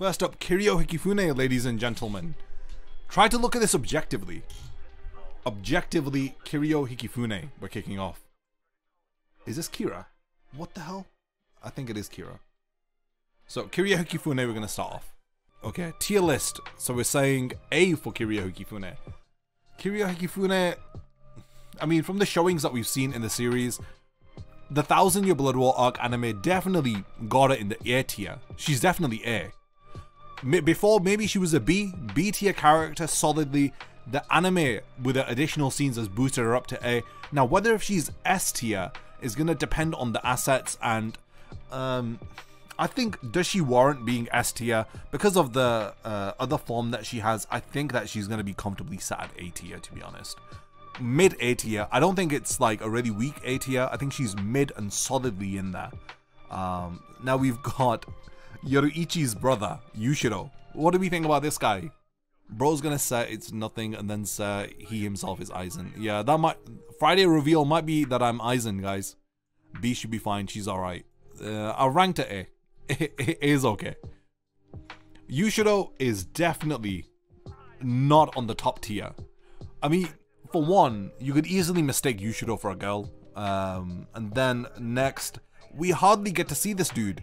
First up, Kiryo Hikifune, ladies and gentlemen. Try to look at this objectively. Objectively, Kiryo Hikifune, we're kicking off. Is this Kira? What the hell? I think it is Kira. So, Kiryo Hikifune, we're going to start off. Okay, tier list. So we're saying A for Kiryo Hikifune. Kiryo Hikifune, I mean, from the showings that we've seen in the series, the Thousand Year Blood War arc anime definitely got her in the A tier. She's definitely A. Before, maybe she was a B tier character solidly. The anime with the additional scenes has boosted her up to A. Now, whether if she's S tier is going to depend on the assets and I think, does she warrant being S tier? Because of the other form that she has, I think that she's going to be comfortably sat at A tier, to be honest. Mid A tier. I don't think it's like a really weak A tier. I think she's mid and solidly in there. Now we've got Yoruichi's brother, Yushiro. What do we think about this guy? Bro's gonna say it's nothing and then say he himself is Aizen. Yeah, that might... Friday reveal might be that I'm Aizen, guys. B should be fine, she's alright. I ranked her A. A is okay. Yushiro is definitely not on the top tier. I mean, for one, you could easily mistake Yushiro for a girl. And then next, we hardly get to see this dude.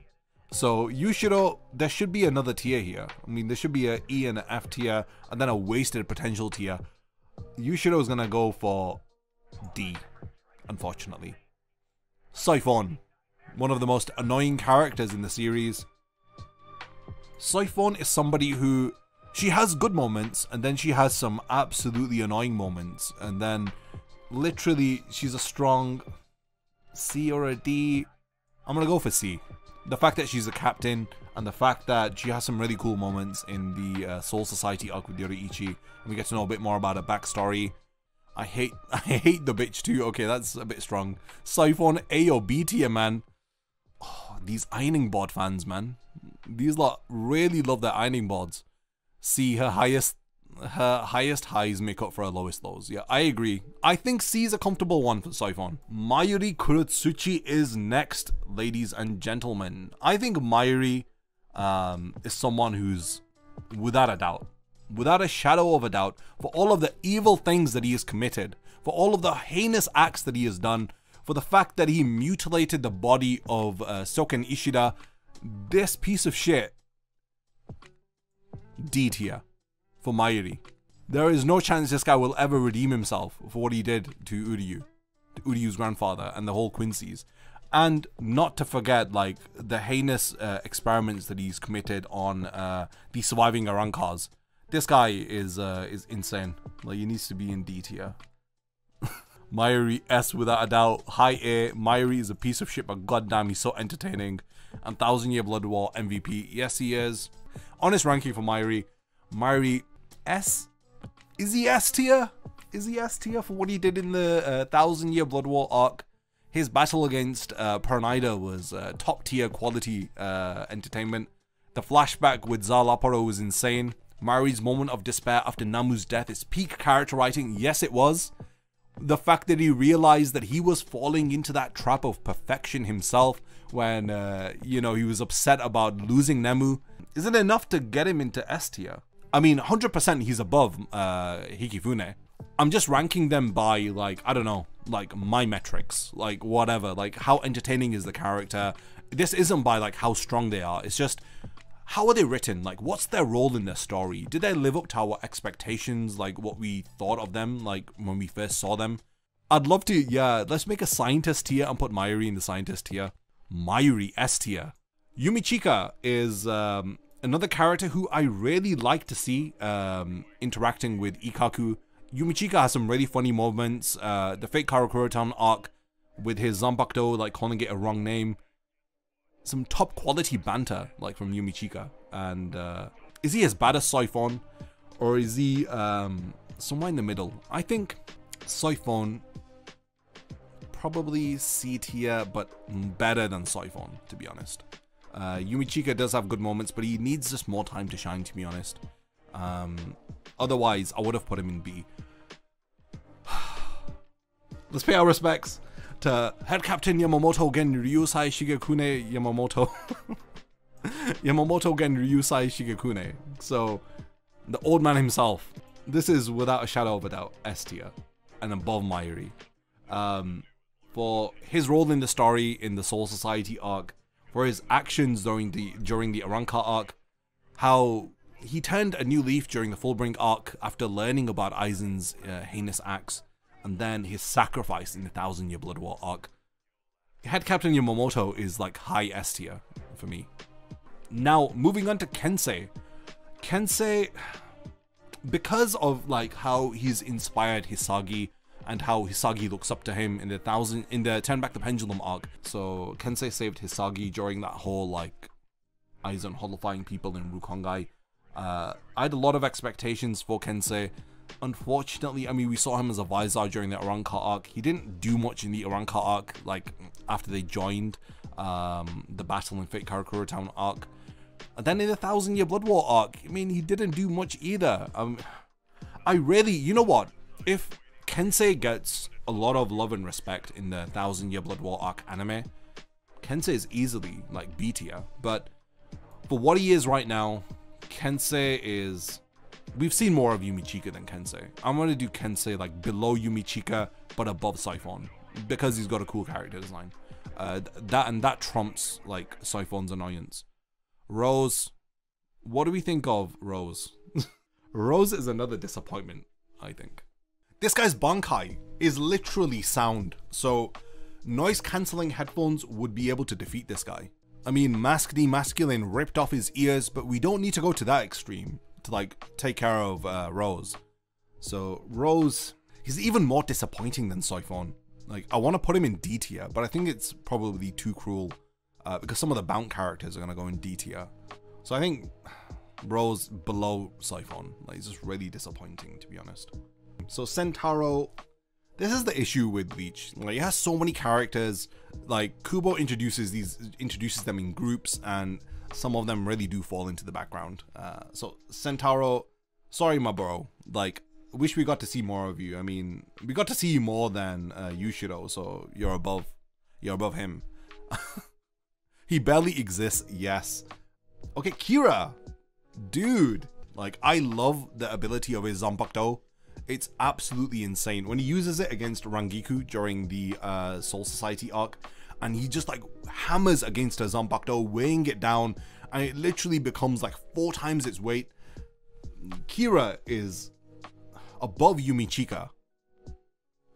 So Yushiro, there should be another tier here. I mean, there should be an E and an F tier, and then a wasted potential tier. Yushiro is gonna go for D, unfortunately. Saifon, one of the most annoying characters in the series. Saifon is somebody who, she has good moments, and then she has some absolutely annoying moments, and then literally she's a strong C or a D. I'm gonna go for C. The fact that she's a captain and the fact that she has some really cool moments in the Soul Society arc with Yoruichi, and we get to know a bit more about her backstory. I hate the bitch too. Okay, that's a bit strong. Saifon A or B tier, man. Oh, these ironing board fans, man. These lot really love their ironing boards. C, her highest highs make up for her lowest lows. Yeah, I agree. I think C is a comfortable one for Saifon. Mayuri Kurutsuchi is next, ladies and gentlemen. I think Mayuri is someone who's, without a doubt, without a shadow of a doubt, for all of the evil things that he has committed, for all of the heinous acts that he has done, for the fact that he mutilated the body of Soken Ishida, this piece of shit, D tier. For Mayuri. There is no chance this guy will ever redeem himself for what he did to Uryu, to Uryu's grandfather and the whole Quincy's. And not to forget, like, the heinous experiments that he's committed on the surviving Arankars. This guy is insane. Like, he needs to be in D tier. Mayuri S without a doubt. High A. Mayuri is a piece of shit, but goddamn, he's so entertaining. And Thousand Year Blood War MVP. Yes, he is. Honest ranking for Mayuri. Mayuri S? Is he S tier? Is he S tier for what he did in the Thousand Year Blood War arc? His battle against Pernida was top tier quality entertainment. The flashback with Zalaporo was insane. Mayuri's moment of despair after Namu's death is peak character writing. Yes, it was. The fact that he realized that he was falling into that trap of perfection himself when, you know, he was upset about losing Nemu. Isn't enough to get him into S tier. I mean, 100% he's above Hikifune. I'm just ranking them by, like, I don't know, like, my metrics. Like, whatever. Like, how entertaining is the character? This isn't by, like, how strong they are. It's just, how are they written? Like, what's their role in their story? Did they live up to our expectations? Like, what we thought of them, like, when we first saw them? I'd love to, yeah, let's make a scientist tier and put Mayuri in the scientist tier. Mayuri S tier. Yumichika is another character who I really like to see interacting with Ikaku. Yumichika has some really funny moments. The fake Karakura-town arc with his Zanpakuto, like calling it a wrong name. Some top quality banter, like from Yumichika. And is he as bad as Saifon? Or is he somewhere in the middle? I think Saifon probably C tier, but better than Saifon, to be honest. Yumichika does have good moments, but he needs just more time to shine, to be honest. Otherwise, I would have put him in B. Let's pay our respects to Head Captain Yamamoto Genryusai Shigekune Yamamoto. Yamamoto Genryusai Shigekune. So, the old man himself. This is, without a shadow of a doubt, S tier. And above Mayuri. For his role in the story, in the Soul Society arc, for his actions during the Arrancar arc, how he turned a new leaf during the Fullbring arc after learning about Aizen's heinous acts, and then his sacrifice in the Thousand Year Blood War arc. Head Captain Yamamoto is like high S tier for me. Now, moving on to Kensei. Kensei, because of like how he's inspired Hisagi and how Hisagi looks up to him in the Turn Back the Pendulum arc. So Kensei saved Hisagi during that whole like Aizen horrifying people in Rukongai. I had a lot of expectations for Kensei. Unfortunately, I mean, we saw him as a Visor during the Arrancar arc. He didn't do much in the Arrancar arc, like after they joined the battle in Fate Karakura Town arc. And then in the Thousand Year Blood War arc, I mean, he didn't do much either. I really, you know what? If Kensei gets a lot of love and respect in the Thousand Year Blood War arc anime, Kensei is easily like B tier. But for what he is right now, Kensei is... We've seen more of Yumichika than Kensei. I'm going to do Kensei like below Yumichika, but above Saifon, because he's got a cool character design. That trumps like Saifon's annoyance. Rose, what do we think of Rose? Rose is another disappointment, I think. This guy's Bankai is literally sound, so noise cancelling headphones would be able to defeat this guy. I mean, Mask the Masculine ripped off his ears, but we don't need to go to that extreme to like take care of Rose. So Rose, he's even more disappointing than Saifon. Like, I want to put him in D tier, but I think it's probably too cruel because some of the Bount characters are going to go in D tier. So I think Rose below Saifon. Like, it's just really disappointing, to be honest. So Sentaro, this is the issue with Bleach. Like, he has so many characters. Like, Kubo introduces them in groups, and some of them really do fall into the background. So Sentaro, sorry my bro, like, wish we got to see more of you. I mean, we got to see you more than Yushiro, so you're above him. He barely exists, yes. Okay, Kira, dude, like, I love the ability of his Zanpakuto. It's absolutely insane when he uses it against Rangiku during the Soul Society arc, and he just like hammers against her Zanpakuto, weighing it down, and it literally becomes like 4 times its weight. Kira is above Yumichika,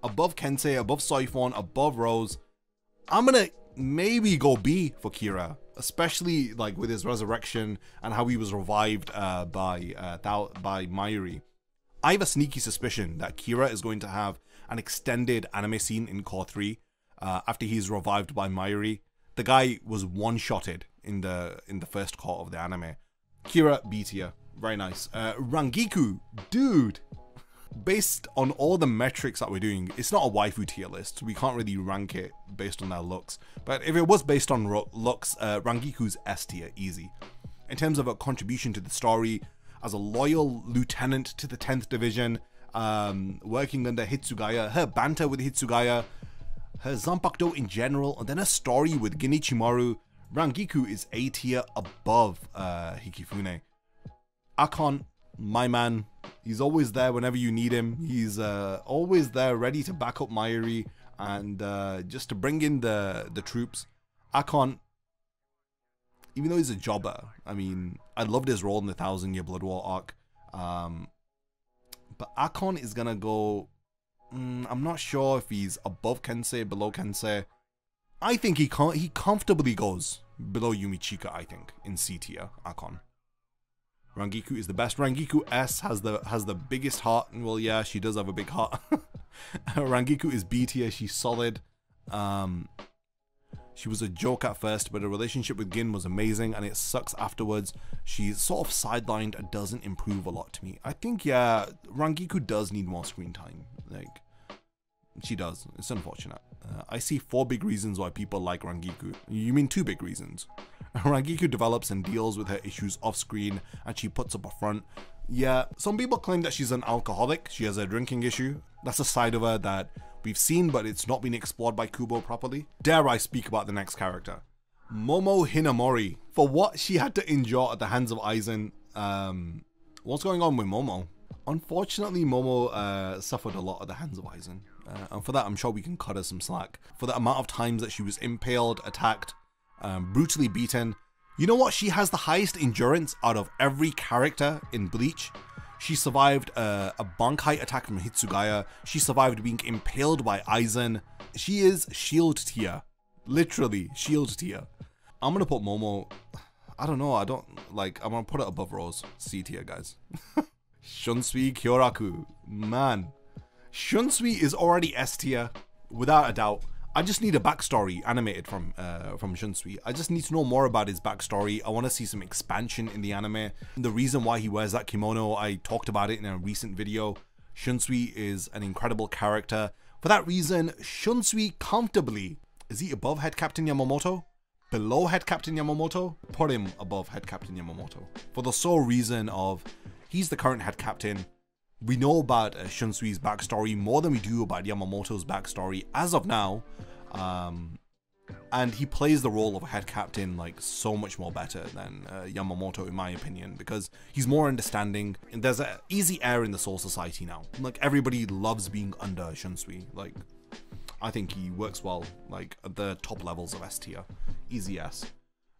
above Kensei, above Saifon, above Rose. I'm gonna maybe go B for Kira, especially like with his resurrection and how he was revived by Mayuri. I have a sneaky suspicion that Kira is going to have an extended anime scene in Core 3 after he's revived by Mayuri. The guy was one-shotted in the first core of the anime. Kira, B tier. Very nice. Rangiku, dude! Based on all the metrics that we're doing, it's not a waifu tier list. We can't really rank it based on their looks. But if it was based on looks, Rangiku's S tier, easy. In terms of a contribution to the story, as a loyal lieutenant to the 10th Division, working under Hitsugaya, her banter with Hitsugaya, her Zanpakuto in general, and then her story with Genichimaru, Rangiku is A tier above Hikifune. Akon, my man, he's always there whenever you need him. He's always there, ready to back up Mayuri and just to bring in the troops. Akon, even though he's a jobber, I mean, I loved his role in the Thousand Year Blood War arc. But Akon is gonna go... I'm not sure if he's above Kensei, below Kensei. I think he comfortably goes below Yumichika, I think, in C tier, Akon. Rangiku is the best. Rangiku S has the biggest heart. Well, yeah, she does have a big heart. Rangiku is B tier, she's solid. She was a joke at first, but her relationship with Gin was amazing, and it sucks afterwards. She's sort of sidelined and doesn't improve a lot to me. I think, yeah, Rangiku does need more screen time. Like, she does. It's unfortunate. I see 4 big reasons why people like Rangiku. You mean 2 big reasons. Rangiku develops and deals with her issues off-screen, and she puts up a front. Yeah, some people claim that she's an alcoholic. She has a drinking issue. That's a side of her that... we've seen, but it's not been explored by Kubo properly. Dare I speak about the next character? Momo Hinamori for what she had to endure at the hands of Aizen. What's going on with Momo? Unfortunately, Momo suffered a lot at the hands of Aizen. And for that, I'm sure we can cut her some slack. For the amount of times that she was impaled, attacked, brutally beaten. You know what? She has the highest endurance out of every character in Bleach. She survived a Bankai attack from Hitsugaya. She survived being impaled by Aizen. She is shield tier. Literally, shield tier. I'm gonna put Momo... I don't know, I don't... Like, I'm gonna put it above Rose. C tier, guys. Shunsui Kyoraku. Man. Shunsui is already S tier, without a doubt. I just need a backstory animated from Shunsui. I just need to know more about his backstory. I want to see some expansion in the anime. The reason why he wears that kimono, I talked about it in a recent video. Shunsui is an incredible character. For that reason, Shunsui comfortably... Is he above Head Captain Yamamoto? Below Head Captain Yamamoto? Put him above Head Captain Yamamoto. For the sole reason of... He's the current Head Captain. We know about Shunsui's backstory more than we do about Yamamoto's backstory as of now. And he plays the role of a head captain like so much more better than Yamamoto, in my opinion, because he's more understanding. And there's an easy air in the Soul Society now. Like, everybody loves being under Shunsui. Like, I think he works well, like, at the top levels of S tier. Easy S.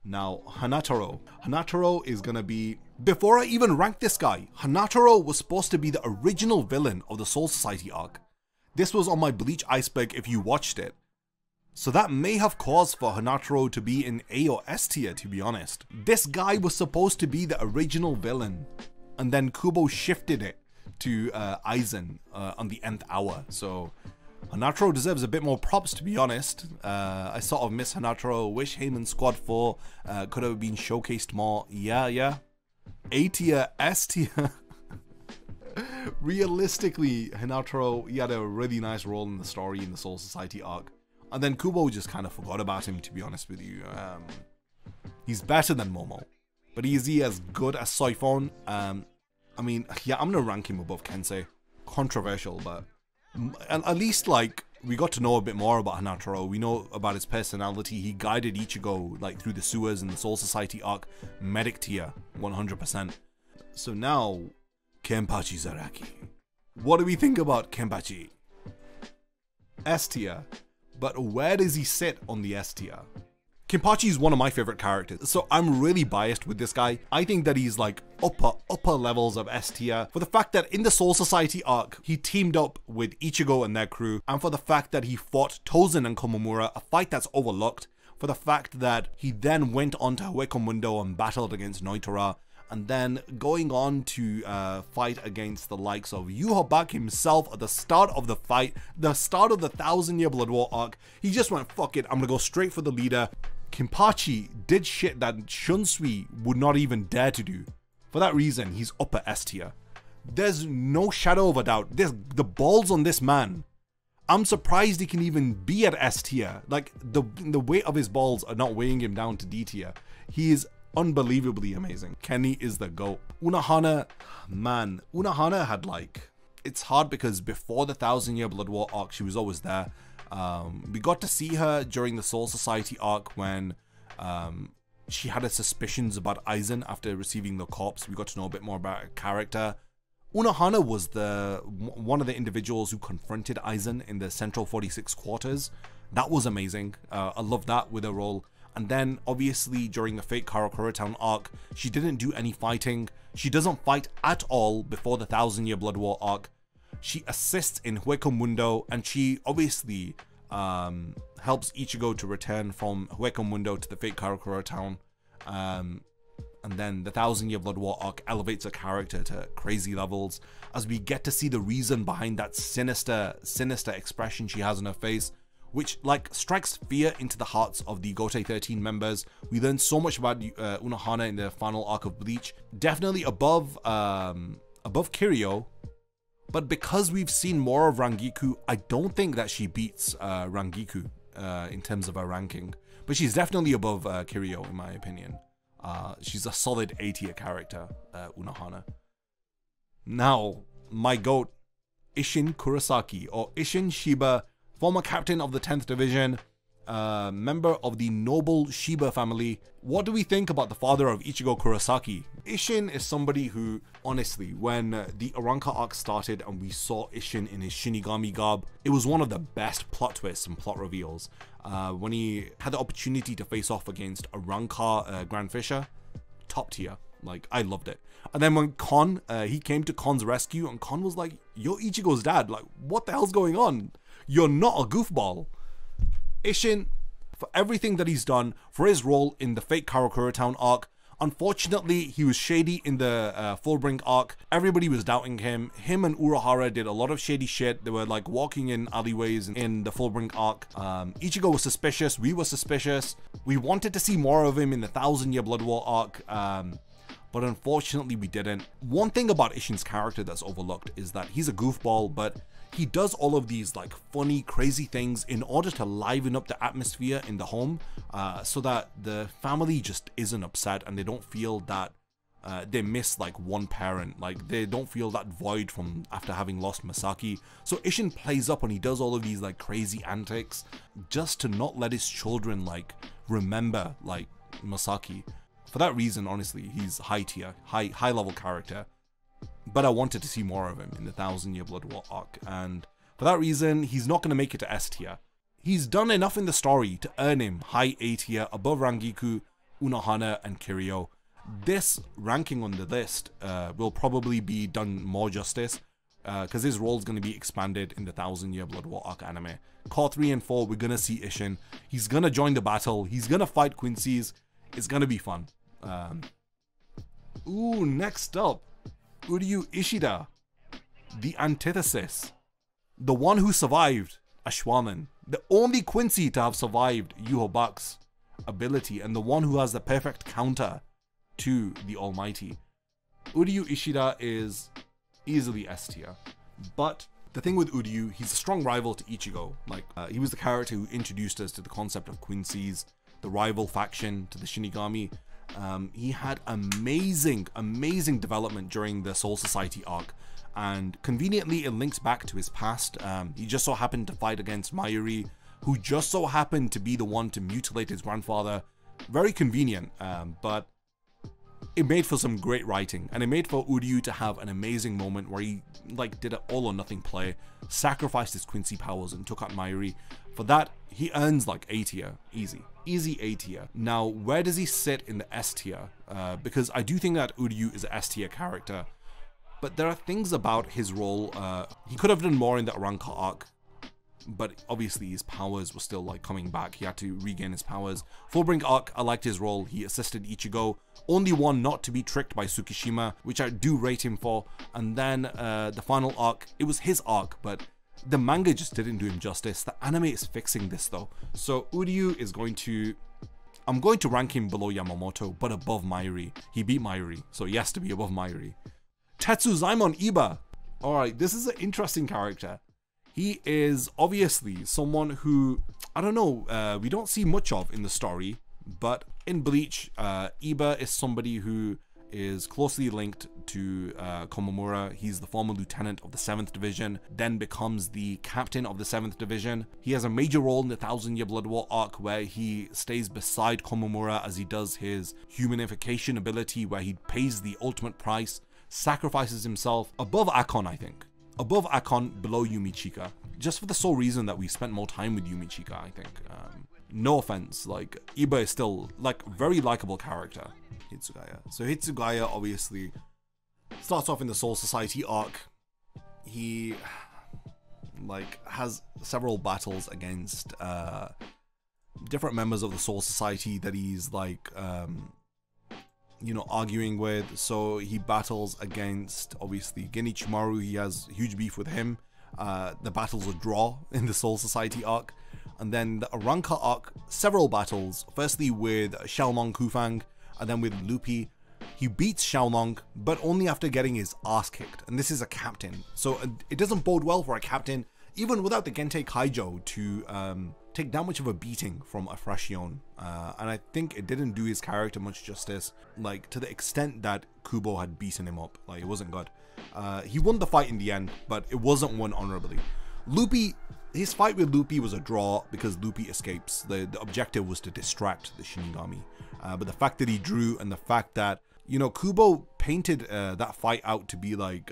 Now, Hanataro. Hanataro is gonna be... Before I even ranked this guy, Hanataro was supposed to be the original villain of the Soul Society arc. This was on my Bleach Iceberg if you watched it. So that may have caused for Hanataro to be in A or S tier, to be honest. This guy was supposed to be the original villain. And then Kubo shifted it to Aizen on the nth hour, so... Hanataro deserves a bit more props, to be honest. I sort of miss Hanataro. Wish him in Squad 4 could have been showcased more. Yeah. A tier, S tier. Realistically, Hanataro, he had a really nice role in the story in the Soul Society arc. And then Kubo just kind of forgot about him, to be honest with you. He's better than Momo. But is he as good as Saifon? I mean, yeah, I'm going to rank him above Kensei. Controversial, but... And at least, like, we got to know a bit more about Hanataro. We know about his personality. He guided Ichigo, like, through the sewers in the Soul Society arc. Medic tier, 100%. So now, Kenpachi Zaraki. What do we think about Kenpachi? S tier. But where does he sit on the S tier? Kenpachi is one of my favorite characters, so I'm really biased with this guy. I think that he's like upper levels of S tier for the fact that in the Soul Society arc, he teamed up with Ichigo and their crew, and for the fact that he fought Tozen and Komamura, a fight that's overlooked, for the fact that he then went on to Huecomundo and battled against Noitora, and then going on to fight against the likes of Yhwach himself at the start of the fight, the start of the Thousand Year Blood War arc. He just went, fuck it, I'm gonna go straight for the leader. Kenpachi did shit that Shunsui would not even dare to do. For that reason, he's upper S tier. There's no shadow of a doubt. The balls on this man. I'm surprised he can even be at S tier. Like, the weight of his balls are not weighing him down to D tier. He is unbelievably amazing. Kenny is the GOAT. Unohana, man. Unohana had, like... It's hard because before the Thousand Year Blood War arc, she was always there. We got to see her during the Soul Society arc when she had her suspicions about Aizen after receiving the corpse. We got to know a bit more about her character. Unohana was one of the individuals who confronted Aizen in the Central 46 quarters. That was amazing. I love that with her role. And then, obviously, during the fake Karakura Town arc, she didn't do any fighting. She doesn't fight at all before the Thousand Year Blood War arc. She assists in Huecomundo, and she obviously helps Ichigo to return from Huecomundo to the fake Karakura Town. And then the Thousand Year Blood War arc elevates her character to crazy levels as we get to see the reason behind that sinister expression she has on her face, which, like, strikes fear into the hearts of the Gotei 13 members. We learn so much about Unohana in the final arc of Bleach. Definitely above Kiryu. But because we've seen more of Rangiku, I don't think that she beats Rangiku in terms of her ranking. But she's definitely above Kiryu, in my opinion. She's a solid A tier character, Unohana. Now, my GOAT, Isshin Kurosaki, or Isshin Shiba, former captain of the 10th Division. member of the noble Shiba family. What do we think about the father of Ichigo Kurosaki? Isshin is somebody who, honestly, when the Aranka arc started and we saw Isshin in his Shinigami garb, it was one of the best plot twists and plot reveals. When he had the opportunity to face off against Aranka Grand Fisher, top tier. Like, I loved it. And then when Kon, he came to Kon's rescue and Kon was like, "You're Ichigo's dad, like, what the hell's going on? You're not a goofball." Isshin, for everything that he's done, for his role in the fake Karakura Town arc, unfortunately, he was shady in the Fullbrink arc. Everybody was doubting him. Him and Urahara did a lot of shady shit. They were like walking in alleyways in the Fullbrink arc. Ichigo was suspicious. We were suspicious. We wanted to see more of him in the Thousand Year Blood War arc. But unfortunately we didn't. One thing about Isshin's character that's overlooked is that he's a goofball, but he does all of these like funny, crazy things in order to liven up the atmosphere in the home, so that the family just isn't upset and they don't feel that they miss like one parent, like they don't feel that void from after having lost Masaki. So Isshin plays up and he does all of these like crazy antics just to not let his children like remember like Masaki. For that reason, honestly, he's high tier, high level character. But I wanted to see more of him in the Thousand Year Blood War arc, and for that reason, he's not going to make it to S tier. He's done enough in the story to earn him high A tier above Rangiku, Unohana, and Kiryu. This ranking on the list will probably be done more justice, because his role is going to be expanded in the Thousand Year Blood War arc anime. Core 3 and 4, we're going to see Isshin. He's going to join the battle. He's going to fight Quincy's. It's going to be fun. Next up, Uryu Ishida, the antithesis, the one who survived Ashwaman, the only Quincy to have survived Yhwach's ability, and the one who has the perfect counter to the Almighty. Uryu Ishida is easily S tier, but the thing with Uryu, he's a strong rival to Ichigo. Like, he was the character who introduced us to the concept of Quincy's, the rival faction to the Shinigami. He had amazing development during the Soul Society arc, and conveniently it links back to his past. He just so happened to fight against Mayuri, who just so happened to be the one to mutilate his grandfather. Very convenient, but it made for some great writing, and it made for Uryu to have an amazing moment where he like did an all or nothing play, sacrificed his Quincy powers and took out Mayuri. For that, he earns like A tier, easy A tier. Now, where does he sit in the S tier? Because I do think that Uryu is an S tier character, but there are things about his role. He could have done more in the Aranka arc, but obviously his powers were still like coming back. He had to regain his powers. Fullbrink arc, I liked his role. He assisted Ichigo, only one not to be tricked by Tsukishima, which I do rate him for. And then the final arc, it was his arc, but the manga just didn't do him justice. The anime is fixing this though. So Uryu is going to... I'm going to rank him below Yamamoto, but above Mayuri. He beat Mayuri, so he has to be above Mayuri. Tetsuzaimon Iba. Alright, this is an interesting character. He is obviously someone who, I don't know, we don't see much of in the story, but in Bleach, Iba is somebody who is closely linked to Komamura. He's the former lieutenant of the 7th Division, then becomes the captain of the 7th Division. He has a major role in the Thousand Year Blood War arc where he stays beside Komamura as he does his humanification ability, where he pays the ultimate price, sacrifices himself above Akon, I think. Above Akon, below Yumichika. Just for the sole reason that we spent more time with Yumichika, I think. No offense, like, Iba is still, like, very likable character. Hitsugaya. So Hitsugaya obviously starts off in the Soul Society arc. He, like, has several battles against different members of the Soul Society that he's, like, you know, arguing with. So he battles against, obviously, Genichimaru. He has huge beef with him. The battles are draw in the Soul Society arc. And then the Aranka arc, several battles, firstly with Xiaolong Kufang, and then with Luppi. He beats Xiaolong, but only after getting his ass kicked, and this is a captain. So it doesn't bode well for a captain, even without the Gentei Kaijo, to take that much of a beating from a Frashion. And I think it didn't do his character much justice, like to the extent that Kubo had beaten him up. Like, it wasn't good. He won the fight in the end, but it wasn't won honorably. Luppi his fight with Luppi was a draw because Luppi escapes. The objective was to distract the Shinigami. But the fact that he drew and the fact that, you know, Kubo painted that fight out to be like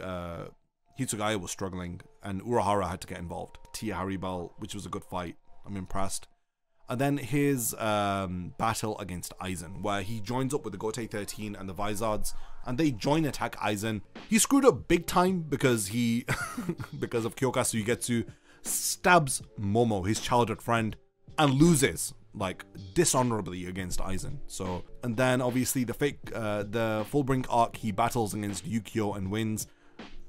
Hitsugaya was struggling and Urahara had to get involved. Tia Haribal, which was a good fight. I'm impressed. And then his battle against Aizen, where he joins up with the Gotei 13 and the Vizards, and they join attack Aizen. He screwed up big time because he, because of Kyoka Suigetsu, stabs Momo, his childhood friend, and loses, like, dishonorably against Aizen. So, and then obviously the fake, the Fullbrink arc, he battles against Yukio and wins.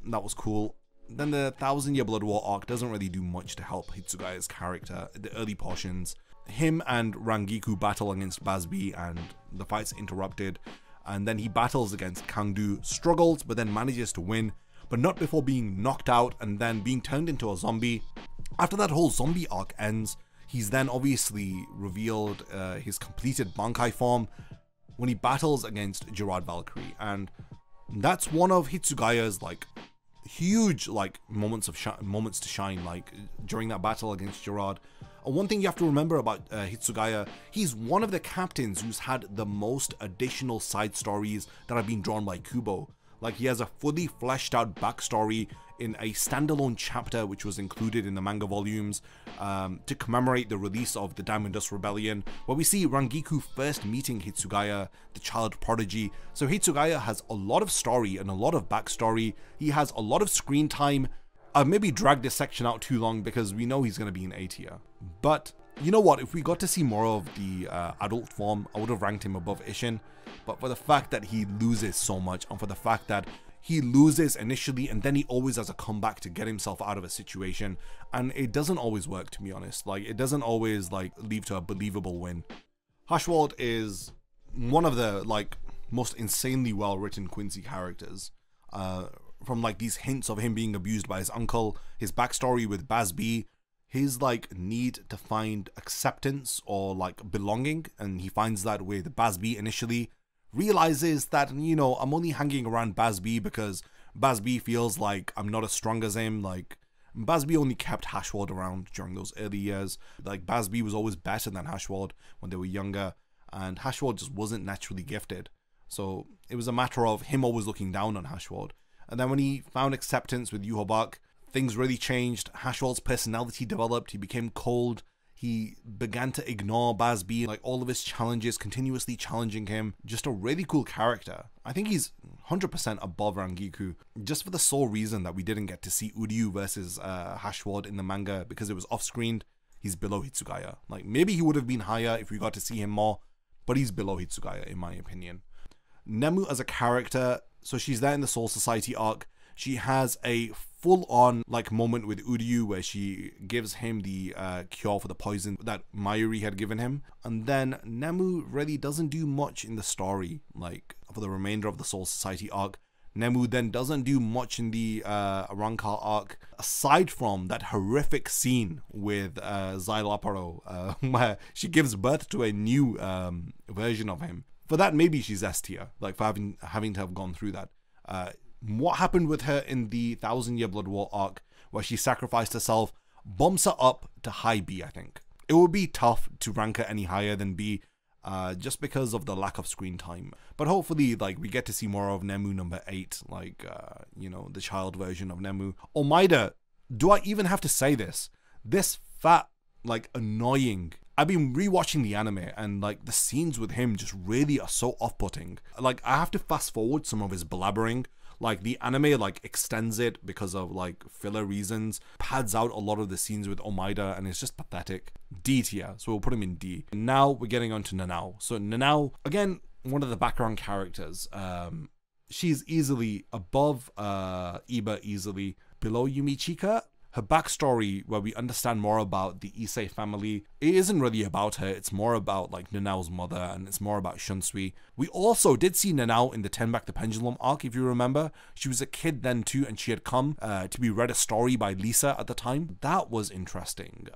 That was cool. Then the Thousand Year Blood War arc doesn't really do much to help Hitsugaya's character, the early portions. Him and Rangiku battle against Bazz-B and the fight's interrupted, and then he battles against Kangdu, struggles but then manages to win, but not before being knocked out and then being turned into a zombie. After that whole zombie arc ends, he's then obviously revealed his completed Bankai form when he battles against Gerard Valkyrie, and that's one of Hitsugaya's like huge like moments to shine, like during that battle against Gerard. One thing you have to remember about Hitsugaya, he's one of the captains who's had the most additional side stories that have been drawn by Kubo. Like, he has a fully fleshed out backstory in a standalone chapter which was included in the manga volumes to commemorate the release of the Diamond Dust Rebellion, where we see Rangiku first meeting Hitsugaya, the child prodigy. So Hitsugaya has a lot of story and a lot of backstory. He has a lot of screen time. I've maybe dragged this section out too long because we know he's going to be in A tier. But you know what, if we got to see more of the adult form, I would have ranked him above Isshin. But for the fact that he loses so much, and for the fact that he loses initially and then he always has a comeback to get himself out of a situation, and it doesn't always work, to be honest. Like, it doesn't always like lead to a believable win. Haschwalth is one of the like most insanely well written Quincy characters. From like these hints of him being abused by his uncle, his backstory with Bazz-B, his like need to find acceptance or like belonging, and he finds that with Bazz-B initially, realizes that, you know, I'm only hanging around Bazz-B because Bazz-B feels like I'm not as strong as him. Like, Bazz-B only kept Haschwalth around during those early years. Like, Bazz-B was always better than Haschwalth when they were younger, and Haschwalth just wasn't naturally gifted. So it was a matter of him always looking down on Haschwalth. And then when he found acceptance with Yhwach, things really changed. Haschwalth's personality developed, he became cold, he began to ignore Bazz-B, like all of his challenges, continuously challenging him. Just a really cool character. I think he's 100% above Rangiku, just for the sole reason that we didn't get to see Uryu versus Haschwalth in the manga because it was off-screen. He's below Hitsugaya. Like, maybe he would have been higher if we got to see him more, but he's below Hitsugaya in my opinion. Nemu as a character, so she's there in the Soul Society arc. She has a full-on like moment with Uryu where she gives him the cure for the poison that Mayuri had given him. And then Nemu really doesn't do much in the story, like for the remainder of the Soul Society arc. Nemu then doesn't do much in the Arrancar arc, aside from that horrific scene with Xylaparo, where she gives birth to a new version of him. For that, maybe she's S tier, like for having to have gone through that. What happened with her in the Thousand Year Blood War arc, where she sacrificed herself, bumps her up to high B, I think. It would be tough to rank her any higher than B, just because of the lack of screen time. But hopefully, like, we get to see more of Nemu number 8, like, you know, the child version of Nemu. Omaida, do I even have to say this? This fat, like, annoying... I've been rewatching the anime and like the scenes with him just really are so off-putting. Like, I have to fast forward some of his blabbering. Like, the anime like extends it because of like filler reasons, pads out a lot of the scenes with Omaida, and it's just pathetic. D tier, so we'll put him in D. And now we're getting on to Nanao. So Nanao, again, one of the background characters. She's easily above Iba, easily below Yumichika. Her backstory, where we understand more about the Issei family, it isn't really about her, it's more about like Nanao's mother, and it's more about Shunsui. We also did see Nanao in the Tenback the Pendulum arc, if you remember. She was a kid then too, and she had come to be read a story by Lisa at the time. That was interesting.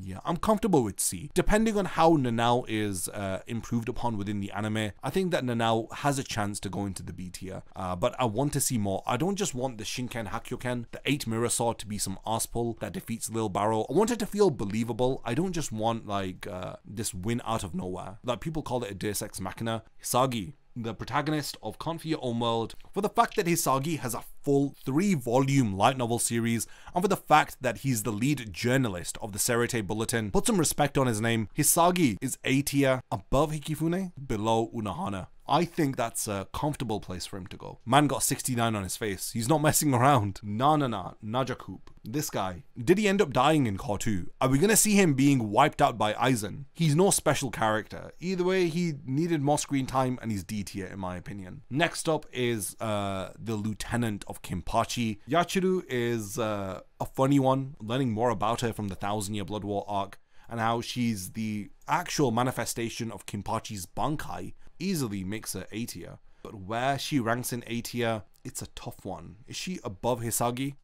Yeah, I'm comfortable with C. Depending on how Nanao is improved upon within the anime, I think that Nanao has a chance to go into the B tier, but I want to see more. I don't just want the Shinken Hakyoken, the 8 Mirror Sword, to be some art Aspull that defeats Lil Barrow. I want it to feel believable. I don't just want like this win out of nowhere. Like people call it a Deus Ex Machina. Hisagi, the protagonist of Con for Your Own World, for the fact that Hisagi has a full 3-volume light novel series, and for the fact that he's the lead journalist of the Serete Bulletin. Put some respect on his name. Hisagi is A tier, above Hikifune, below Unohana. I think that's a comfortable place for him to go. Man got 69 on his face. He's not messing around. Nanana, Najakoop. This guy. Did he end up dying in Core 2? Are we gonna see him being wiped out by Aizen? He's no special character. Either way, he needed more screen time and he's D tier in my opinion. Next up is the lieutenant of Kenpachi. Yachiru is a funny one. Learning more about her from the Thousand Year Blood War arc and how she's the actual manifestation of Kenpachi's Bankai easily makes her A tier. But where she ranks in A tier, it's a tough one. Is she above Hisagi?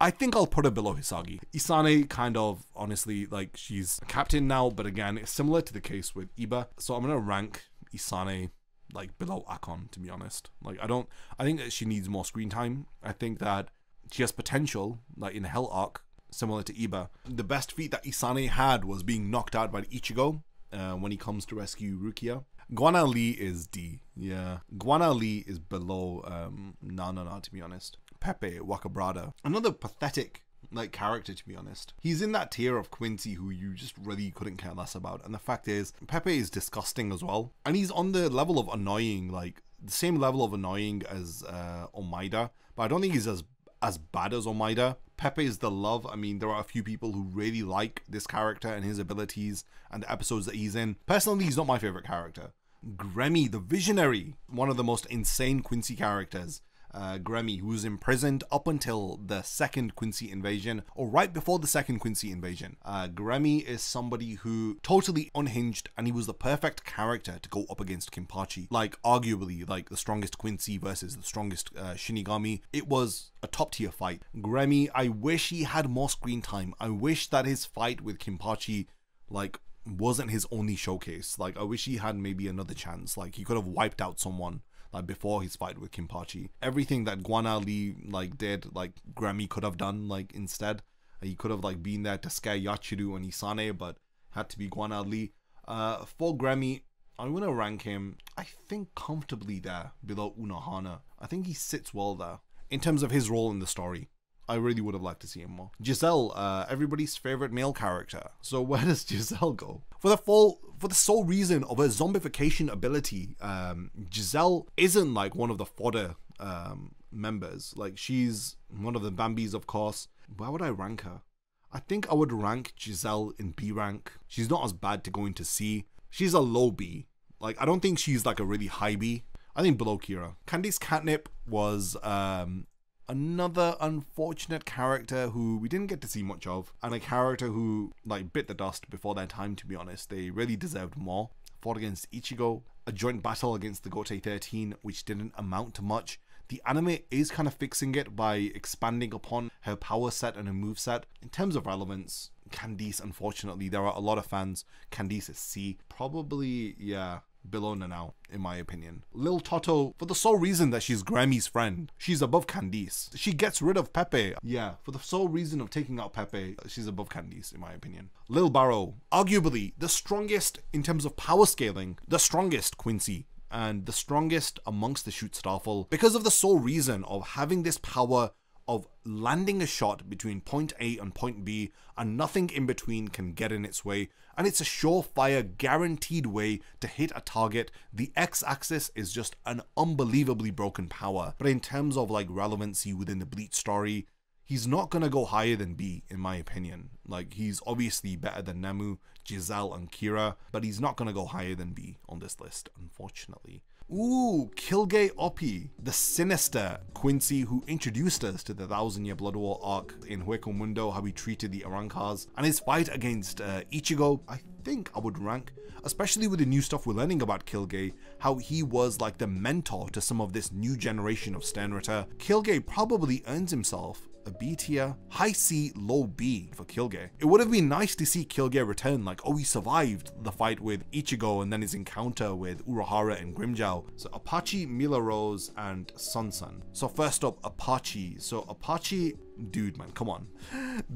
I think I'll put her below Hisagi. Isane kind of, honestly, like she's a captain now, but again, it's similar to the case with Iba. So I'm gonna rank Isane like below Akon, to be honest. Like I think that she needs more screen time. I think that she has potential, like in the Hell arc, similar to Iba. The best feat that Isane had was being knocked out by Ichigo when he comes to rescue Rukia. Guana Lee is D, yeah. Guana Lee is below Nanana, to be honest. Pepe Wakabrada, another pathetic like character, to be honest. He's in that tier of Quincy who you just really couldn't care less about, and the fact is Pepe is disgusting as well, and he's on the level of annoying, like the same level of annoying as Omaida, but I don't think he's as bad as Omaida. Pepe is the love. I mean, there are a few people who really like this character and his abilities and the episodes that he's in. Personally, he's not my favorite character. Gremmy, the visionary, one of the most insane Quincy characters. Gremmy, who was imprisoned up until the second Quincy invasion, or right before the second Quincy invasion. Gremmy is somebody who totally unhinged, and he was the perfect character to go up against Kenpachi. Like, arguably, like the strongest Quincy versus the strongest Shinigami. It was a top tier fight. Gremmy, I wish he had more screen time. I wish that his fight with Kenpachi, like, wasn't his only showcase. Like, I wish he had maybe another chance. Like, he could have wiped out someone. Like before his fight with Kenpachi, everything that Guana Lee like did, like Gremmy could have done like instead. He could have like been there to scare Yachiru and Isane, but had to be Guana Lee. For Gremmy, I'm gonna rank him, I think, comfortably there below Unohana. I think he sits well there in terms of his role in the story. I really would have liked to see him more. Giselle, everybody's favorite male character. So where does Giselle go? For the sole reason of her zombification ability, Giselle isn't like one of the fodder members. Like she's one of the Bambis, of course. Where would I rank her? I think I would rank Giselle in B rank. She's not as bad to go into C. She's a low B. Like I don't think she's like a really high B. I think below Kira. Candy's Catnip was another unfortunate character who we didn't get to see much of, and a character who like bit the dust before their time, to be honest. They really deserved more. Fought against Ichigo, a joint battle against the Gotei 13 which didn't amount to much. The anime is kind of fixing it by expanding upon her power set and her moveset. In terms of relevance, Candice, unfortunately, there are a lot of fans. Candice is C. Probably, yeah, below Nanao, in my opinion. Lil Toto, for the sole reason that she's Grammy's friend. She's above Candice. She gets rid of Pepe. Yeah, for the sole reason of taking out Pepe, she's above Candice, in my opinion. Lil Barrow, arguably the strongest in terms of power scaling, the strongest Quincy, and the strongest amongst the Shoot Starful, because of the sole reason of having this power of landing a shot between point A and point B, and nothing in between can get in its way, and it's a surefire, guaranteed way to hit a target. The X-axis is just an unbelievably broken power, but in terms of like relevancy within the Bleach story, he's not gonna go higher than B, in my opinion. Like, he's obviously better than Nemu, Giselle, and Kira, but he's not gonna go higher than B on this list, unfortunately. Ooh, Kilgei Oppi, the sinister Quincy who introduced us to the Thousand Year Blood War arc in Hueco Mundo, how he treated the Arancars, and his fight against Ichigo. I think I would rank, especially with the new stuff we're learning about Kilgei, how he was like the mentor to some of this new generation of Sternritter. Kilgei probably earns himself Abetia, high C, low B for Kyuuge. It would have been nice to see Kyuuge return, like, oh, he survived the fight with Ichigo and then his encounter with Urahara and Grimmjow. So Apache, Mila Rose, and Sunsun. So first up, Apache. So Apache, dude, man, come on.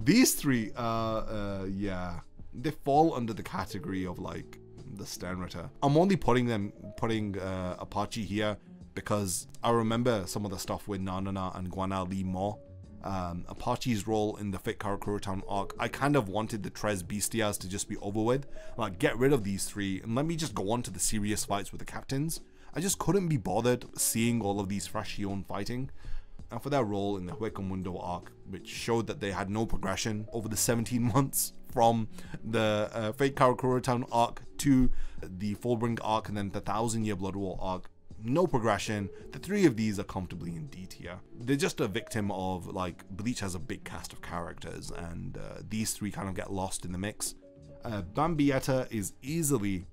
These three, yeah, they fall under the category of, like, the Stenrita. I'm only putting Apache here because I remember some of the stuff with Nanana and Guanali more. Apache's role in the Fate Karakura Town arc, I kind of wanted the Tres Bestias to just be over with. Like, get rid of these three and let me just go on to the serious fights with the captains. I just couldn't be bothered seeing all of these Frashion fighting. And for their role in the Huecomundo arc, which showed that they had no progression over the 17 months from the Fate Karakura Town arc to the Fullbring arc and then the Thousand Year Blood War arc. No progression. The three of these are comfortably in D tier. They're just a victim of, like, Bleach has a big cast of characters, and these three kind of get lost in the mix. Bambietta is easily,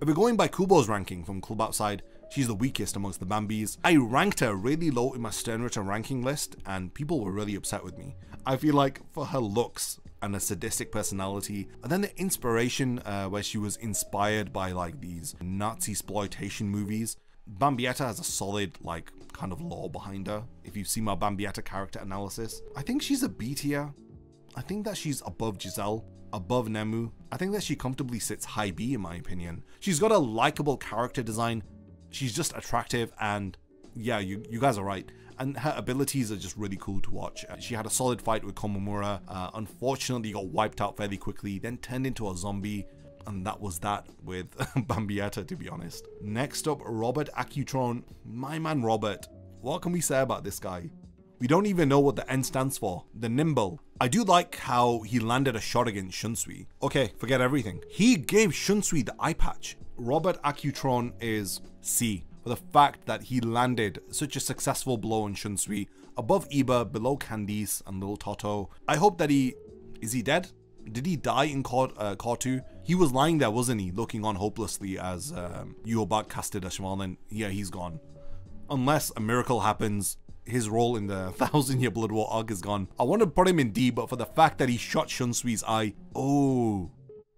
if we're going by Kubo's ranking from Club Outside, she's the weakest amongst the Bambis. I ranked her really low in my Sternritter ranking list, and people were really upset with me. I feel like for her looks and a sadistic personality, and then the inspiration where she was inspired by, like, these Nazi-sploitation movies. Bambietta has a solid, like, kind of lore behind her. If you've seen my Bambietta character analysis, I think she's a B tier. I think that she's above Giselle, above Nemu. I think that she comfortably sits high B in my opinion. She's got a likable character design. She's just attractive, and yeah, you guys are right. And her abilities are just really cool to watch. She had a solid fight with Komamura. Unfortunately, got wiped out fairly quickly, then turned into a zombie. And that was that with Bambietta, to be honest. Next up, Robert Accutron. My man, Robert. What can we say about this guy? We don't even know what the N stands for. The Nimble. I do like how he landed a shot against Shunsui. Okay, forget everything. He gave Shunsui the eye patch. Robert Accutron is C. For the fact that he landed such a successful blow on Shunsui, above Iba, below Candice and Little Toto. I hope that he... is he dead? Did he die in Kortu? He was lying there, wasn't he? Looking on hopelessly as Yhwach casted a Shmalan. Yeah, he's gone. Unless a miracle happens, his role in the Thousand Year Blood War arc is gone. I want to put him in D, but for the fact that he shot Shunsui's eye... Oh,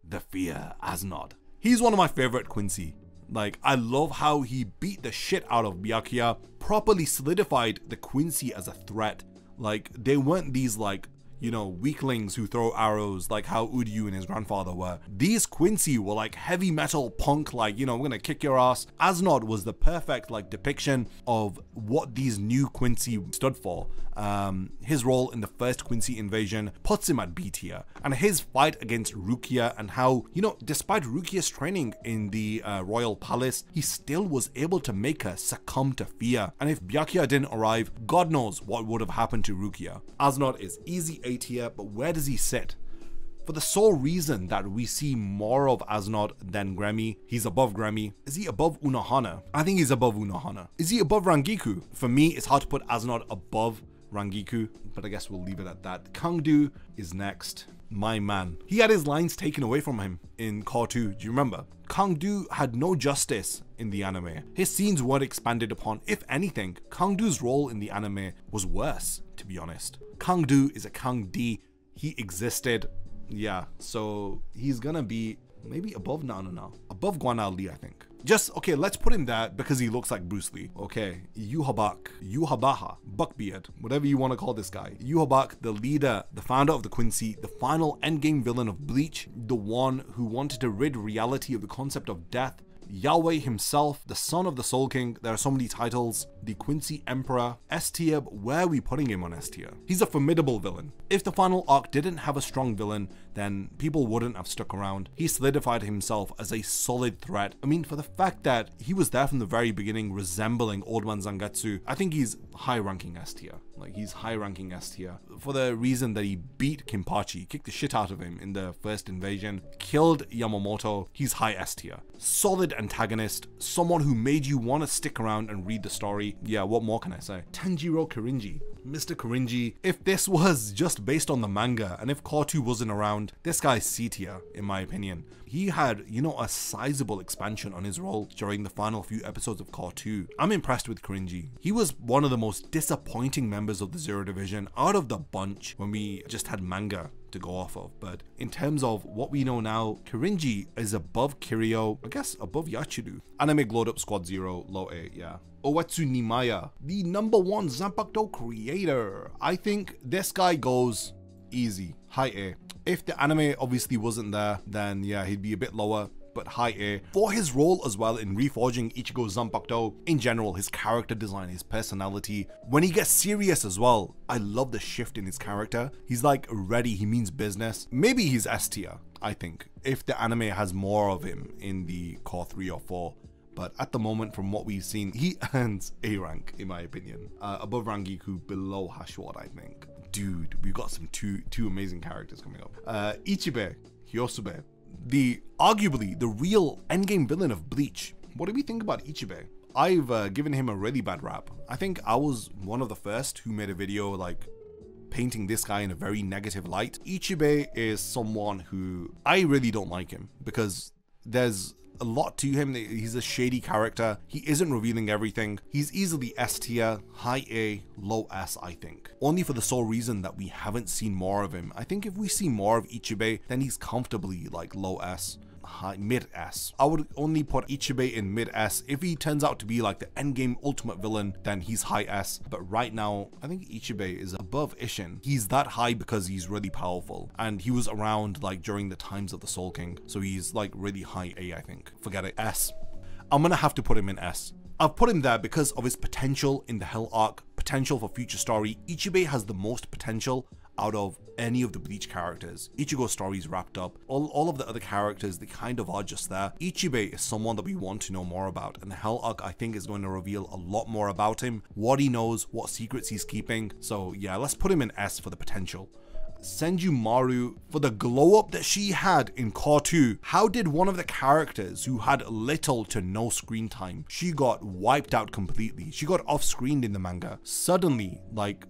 the fear has not. He's one of my favorite Quincy. Like, I love how he beat the shit out of Byakuya, properly solidified the Quincy as a threat. Like, they weren't these, like, you know, weaklings who throw arrows like how Uryu and his grandfather were. These Quincy were like heavy metal punk, like, you know, we're gonna kick your ass. Asnod was the perfect, like, depiction of what these new Quincy stood for. His role in the first Quincy invasion puts him at B tier, and his fight against Rukia and how, you know, despite Rukia's training in the royal palace, he still was able to make her succumb to fear. And if Byakuya didn't arrive, God knows what would have happened to Rukia. Asnod is easy A tier, but where does he sit? For the sole reason that we see more of Asnod than Gremmy. He's above Gremmy. Is he above Unohana? I think he's above Unohana. Is he above Rangiku? For me, it's hard to put Asnod above Rangiku, but I guess we'll leave it at that. Kangdu is next. My man. He had his lines taken away from him in Core 2, do you remember? Kangdu had no justice in the anime. His scenes weren't expanded upon. If anything, Kangdu's role in the anime was worse, to be honest. Kangdu is a Kang D. He existed. Yeah, so he's gonna be maybe above Nanana, above Guanali, I think. Just, okay, let's put him there because he looks like Bruce Lee. Okay, Yhwach, Yhwabaha, Buckbeard, whatever you want to call this guy. Yhwach, the leader, the founder of the Quincy, the final endgame villain of Bleach, the one who wanted to rid reality of the concept of death, Yahweh himself, the son of the Soul King. There are so many titles. The Quincy Emperor. S tier, but where are we putting him on S tier? He's a formidable villain. If the final arc didn't have a strong villain, then people wouldn't have stuck around. He solidified himself as a solid threat. I mean, for the fact that he was there from the very beginning resembling Old Man Zangetsu, I think he's high-ranking S tier. Like, he's high-ranking S tier for the reason that he beat Kenpachi, kicked the shit out of him in the first invasion, killed Yamamoto. He's high S tier. Solid antagonist, someone who made you want to stick around and read the story. Kurinji. Yeah, what more can I say? Tanjiro Kurinji. Mr. Kurinji, if this was just based on the manga, and if Kortu wasn't around, this guy's C tier, in my opinion. He had, you know, a sizable expansion on his role during the final few episodes of Kortu. I'm impressed with Kurinji. He was one of the most disappointing members of the Zero Division out of the bunch when we just had manga to go off of, but in terms of what we know now, Kurinji is above Kirio, I guess above Yachiru. Anime Glowed Up Squad Zero, Low A, yeah. Owetsu Nimaya, the #1 Zanpakuto creator. I think this guy goes easy, high A. If the anime obviously wasn't there, then yeah, he'd be a bit lower, but high A. For his role as well in reforging Ichigo Zanpakuto, in general, his character design, his personality. When he gets serious as well, I love the shift in his character. He's like ready, he means business. Maybe he's S tier, I think, if the anime has more of him in the core 3 or 4. But at the moment, from what we've seen, he earns A rank, in my opinion. Above Rangiku, below Haschwalth, I think. Dude, we've got some two amazing characters coming up. Ichibei Hyosube, the arguably the real endgame villain of Bleach. What do we think about Ichibei? I've given him a really bad rap. I think I was one of the first who made a video like painting this guy in a very negative light. Ichibei is someone who I really don't like him because there's a lot to him. He's a shady character. He isn't revealing everything. He's easily S tier, high A, low S, I think. Only for the sole reason that we haven't seen more of him. I think if we see more of Ichibei, then he's comfortably like low S, high, mid S. I would only put Ichibei in mid S. If he turns out to be like the endgame ultimate villain, then he's high S. But right now, I think Ichibei is above Isshin. He's that high because he's really powerful. And he was around like during the times of the Soul King. So he's like really high A, I think. Forget it, S. I'm gonna have to put him in S. I've put him there because of his potential in the Hell Arc, potential for future story. Ichibei has the most potential out of any of the Bleach characters. Ichigo's story is wrapped up. All of the other characters, they kind of are just there. Ichibei is someone that we want to know more about, and the Hell Arc, I think, is going to reveal a lot more about him, what he knows, what secrets he's keeping. So yeah, let's put him in S for the potential. Senju Maru, for the glow up that she had in Kortu. How did one of the characters who had little to no screen time, she got wiped out completely. She got off screened in the manga. Suddenly, like,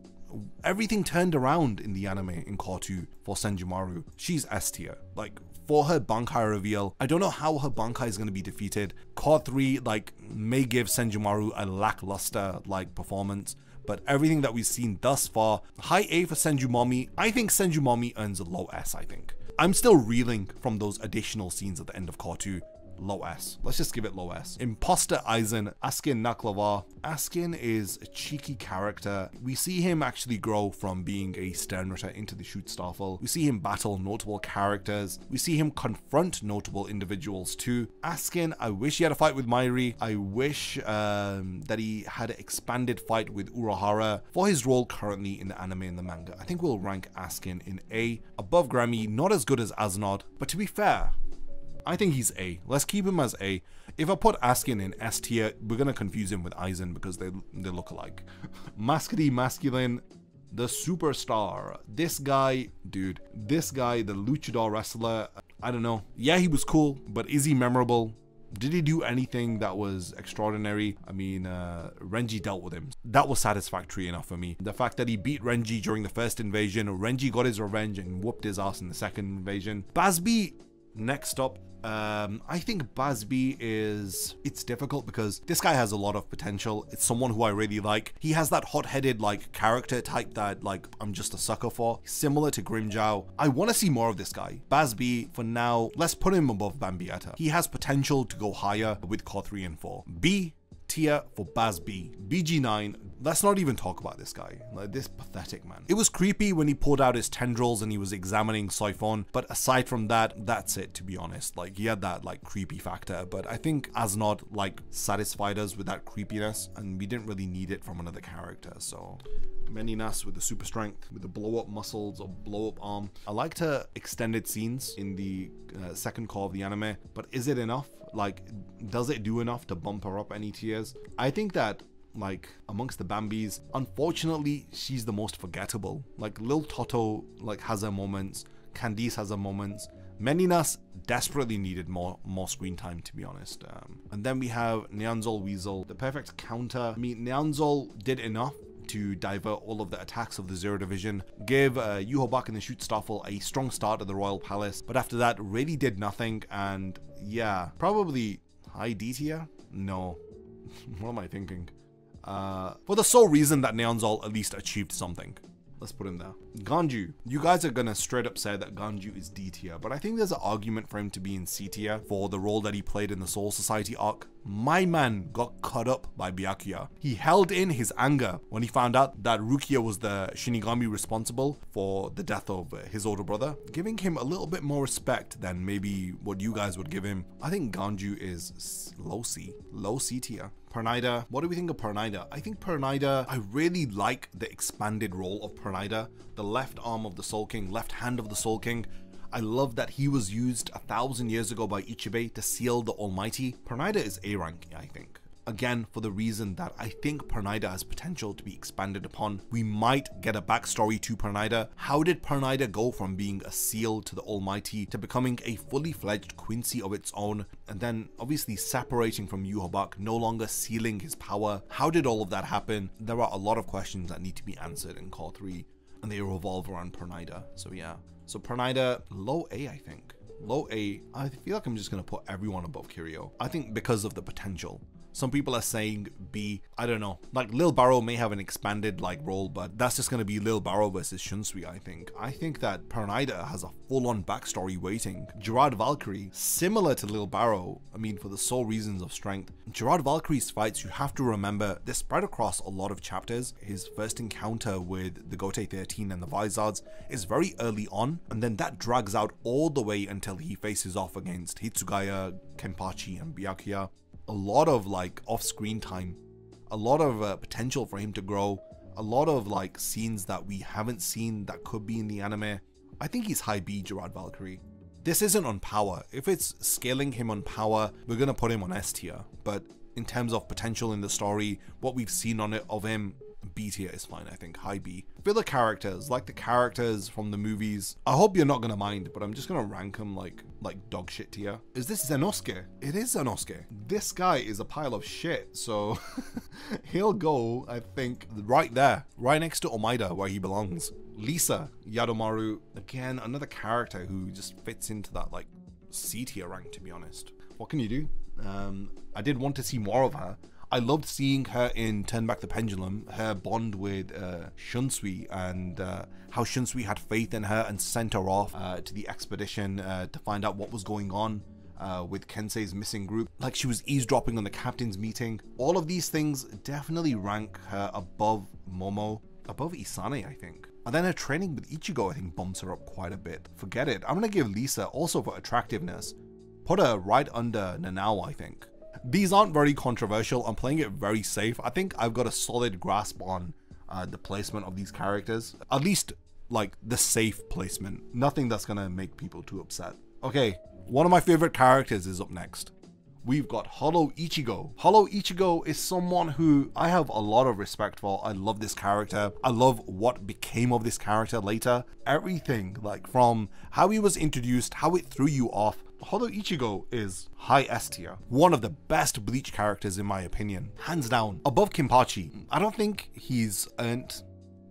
everything turned around in the anime in Kortu for Senju Maru. She's S tier. Like, for her Bankai reveal, I don't know how her Bankai is going to be defeated. Kortu 3, like, may give Senju Maru a lackluster, like, performance. But everything that we've seen thus far, high A for Senju Momi. I think Senju Momi earns a low S, I think. I'm still reeling from those additional scenes at the end of Kortu. Low S. Let's just give it low S. Imposter Aizen, Askin Nakk Le Vaar. Askin is a cheeky character. We see him actually grow from being a Sternritter into the Schutzstaffel. We see him battle notable characters. We see him confront notable individuals too. Askin, I wish he had a fight with Mayuri. I wish that he had an expanded fight with Urahara. For his role currently in the anime and the manga, I think we'll rank Askin in A. Above Gremmy, not as good as Asnod, but to be fair, I think he's A. Let's keep him as A. If I put Askin in S tier, we're going to confuse him with Aizen because they look alike. Masquerade Masculine, the superstar. This guy, dude, this guy, the luchador wrestler, I don't know. Yeah, he was cool, but is he memorable? Did he do anything that was extraordinary? I mean, Renji dealt with him. That was satisfactory enough for me. The fact that he beat Renji during the first invasion, Renji got his revenge and whooped his ass in the second invasion. Bazz-B, next up. I think Bazz-B is, it's difficult because this guy has a lot of potential. It's someone who I really like. He has that hot-headed like character type that like I'm just a sucker for, similar to Grimmjow. I want to see more of this guy. Bazz-B, for now, let's put him above Bambietta. He has potential to go higher with Core 3 and 4. B tier for Bazz-B. BG9, let's not even talk about this guy. Like, this pathetic man. It was creepy when he pulled out his tendrils and he was examining Saifon, but aside from that, that's it, to be honest. Like, he had that like creepy factor, but I think Asnod like satisfied us with that creepiness and we didn't really need it from another character. So Meninas with the super strength, with the blow up muscles or blow up arm. I liked her extended scenes in the second core of the anime, but is it enough? Like, does it do enough to bump her up any tiers? I think that, like, amongst the Bambis, unfortunately, she's the most forgettable. Like, Lil Toto, like, has her moments. Candice has her moments. Meninas desperately needed more screen time, to be honest. And then we have Nyanzol Weasel, the perfect counter. I mean, Nyanzol did enough to divert all of the attacks of the Zero Division, give Yuhobak and the Schutzstaffel a strong start at the Royal Palace, but after that really did nothing, and yeah, probably high D tier? No. What am I thinking? For the sole reason that Nyanzol at least achieved something. Let's put him there. Ganju. You guys are gonna straight up say that Ganju is D tier, but I think there's an argument for him to be in C tier for the role that he played in the Soul Society arc. My man got caught up by Byakuya. He held in his anger when he found out that Rukia was the Shinigami responsible for the death of his older brother, giving him a little bit more respect than maybe what you guys would give him. I think Ganju is low C tier. Pernida, what do we think of Pernida? I think Pernida, I really like the expanded role of Pernida, the left arm of the Soul King, left hand of the Soul King. I love that he was used 1,000 years ago by Ichibei to seal the Almighty. Pernida is A rank, I think. Again, for the reason that I think Pernida has potential to be expanded upon. We might get a backstory to Pernida. How did Pernida go from being a seal to the Almighty to becoming a fully fledged Quincy of its own, and then obviously separating from Yhwach, no longer sealing his power? How did all of that happen? There are a lot of questions that need to be answered in Core 3, and they revolve around Pernida, so yeah. So Pernida, low A, I think. Low A. I feel like I'm just going to put everyone above Kirio. I think because of the potential. Some people are saying B. I don't know. Like Lil Barrow may have an expanded like role, but that's just going to be Lil Barrow versus Shunsui, I think. I think that Pernida has a full-on backstory waiting. Gerard Valkyrie, similar to Lil Barrow, I mean, for the sole reasons of strength. Gerard Valkyrie's fights, you have to remember, they're spread across a lot of chapters. His first encounter with the Gotei 13 and the Vizards is very early on, and then that drags out all the way until he faces off against Hitsugaya, Kenpachi, and Byakuya. A lot of like off-screen time, a lot of potential for him to grow, a lot of like scenes that we haven't seen that could be in the anime. I think he's high B, Gerard Valkyrie. This isn't on power. If it's scaling him on power, we're gonna put him on S tier, but in terms of potential in the story, what we've seen on it of him, B tier is fine, I think. High B. Filler characters, like the characters from the movies. I hope you're not gonna mind, but I'm just gonna rank them like dog shit tier. Is this Zenosuke? It is Zenosuke. This guy is a pile of shit, so he'll go, I think, right there, right next to Omaida, where he belongs. Lisa Yadomaru, again, another character who just fits into that like C tier rank, to be honest. What can you do? I did want to see more of her. I loved seeing her in Turn Back the Pendulum, her bond with Shunsui, and how Shunsui had faith in her and sent her off to the expedition to find out what was going on with Kensei's missing group. Like, she was eavesdropping on the captain's meeting. All of these things definitely rank her above Momo, above Isane, I think. And then her training with Ichigo, I think, bumps her up quite a bit. Forget it. I'm going to give Lisa, also for attractiveness, put her right under Nanao, I think. These aren't very controversial. I'm playing it very safe. I think I've got a solid grasp on the placement of these characters. At least, like, the safe placement. Nothing that's gonna make people too upset. Okay, one of my favorite characters is up next. We've got Hollow Ichigo. Hollow Ichigo is someone who I have a lot of respect for. I love this character. I love what became of this character later. Everything, like, from how he was introduced, how it threw you off. Hollow Ichigo is high S tier. One of the best Bleach characters in my opinion. Hands down. Above Kenpachi. I don't think he's earned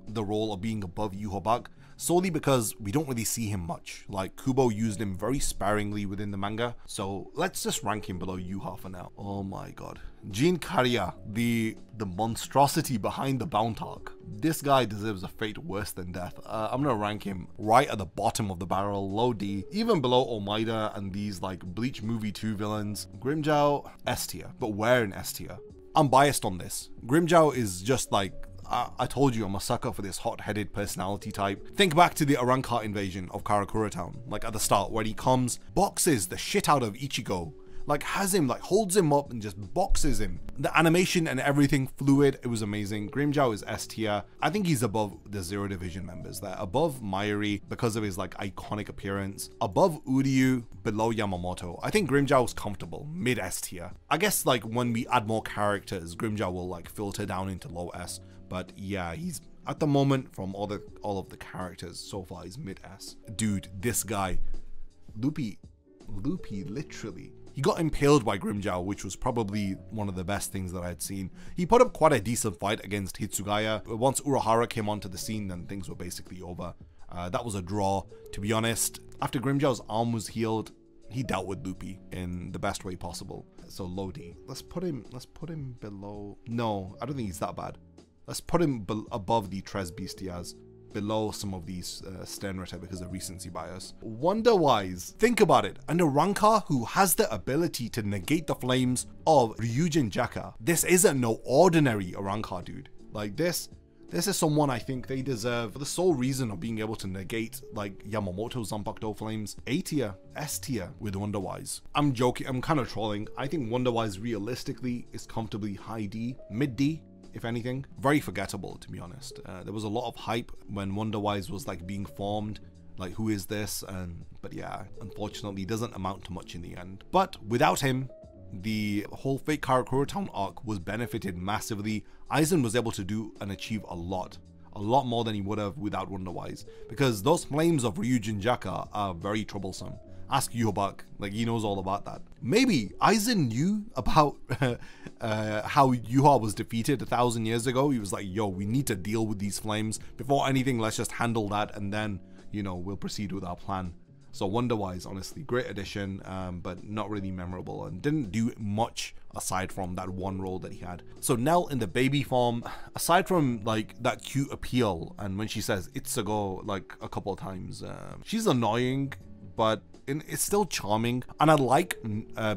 the role of being above Yhwach, solely because we don't really see him much. Like, Kubo used him very sparingly within the manga. So let's just rank him below Yhwach for now. Oh my god. Jin Kariya, the monstrosity behind the Bound arc. This guy deserves a fate worse than death. I'm gonna rank him right at the bottom of the barrel, low D, even below Omaida and these like Bleach Movie 2 villains. Grimmjow, S tier, but where in S tier? I'm biased on this. Grimmjow is just like, I told you I'm a sucker for this hot-headed personality type. Think back to the Arankar invasion of Karakura Town, like at the start, where he comes, boxes the shit out of Ichigo, like has him, like holds him up and just boxes him. The animation and everything fluid, it was amazing. Grimmjow is S tier. I think he's above the Zero Division members there, above Mayuri because of his like iconic appearance, above Uryu, below Yamamoto. I think Grimmjow is comfortable, mid S tier. I guess like when we add more characters, Grimmjow will like filter down into low S, but yeah, he's at the moment from all of the characters so far, he's mid S. Dude, this guy. Luppi literally. He got impaled by Grimmjow, which was probably one of the best things that I had seen. He put up quite a decent fight against Hitsugaya. Once Urahara came onto the scene, then things were basically over. That was a draw, to be honest. After Grimmjow's arm was healed, he dealt with Luppi in the best way possible. So low D. Let's put him below. No, I don't think he's that bad. Let's put him above the Tres Bestias, below some of these Stenrita because of recency bias. Wonder-wise, think about it. And a Rankar who has the ability to negate the flames of Ryujin Jaka. This isn't no ordinary Rankar, dude. Like this is someone I think they deserve for the sole reason of being able to negate like Yamamoto's Zanpakuto flames. A tier, S tier with Wonder-wise. I'm joking, I'm kind of trolling. I think Wonder-wise realistically is comfortably high D, mid D, if anything. Very forgettable, to be honest. There was a lot of hype when Wonder-wise was like being formed, like who is this? But yeah, unfortunately doesn't amount to much in the end. But without him, the whole fake Karakura Town arc was benefited massively. Aizen was able to do and achieve a lot more than he would have without Wonder-wise, because those flames of Ryujin Jaka are very troublesome. Ask Yhwach, like he knows all about that. Maybe Aizen knew about how Yuha was defeated 1,000 years ago. He was like, yo, we need to deal with these flames. Before anything, let's just handle that and then, you know, we'll proceed with our plan. So Wonder-wise, honestly, great addition, but not really memorable and didn't do much aside from that one role that he had. So Nel in the baby form, aside from like that cute appeal and when she says Itsugo like a couple of times, she's annoying, but it's still charming. And I like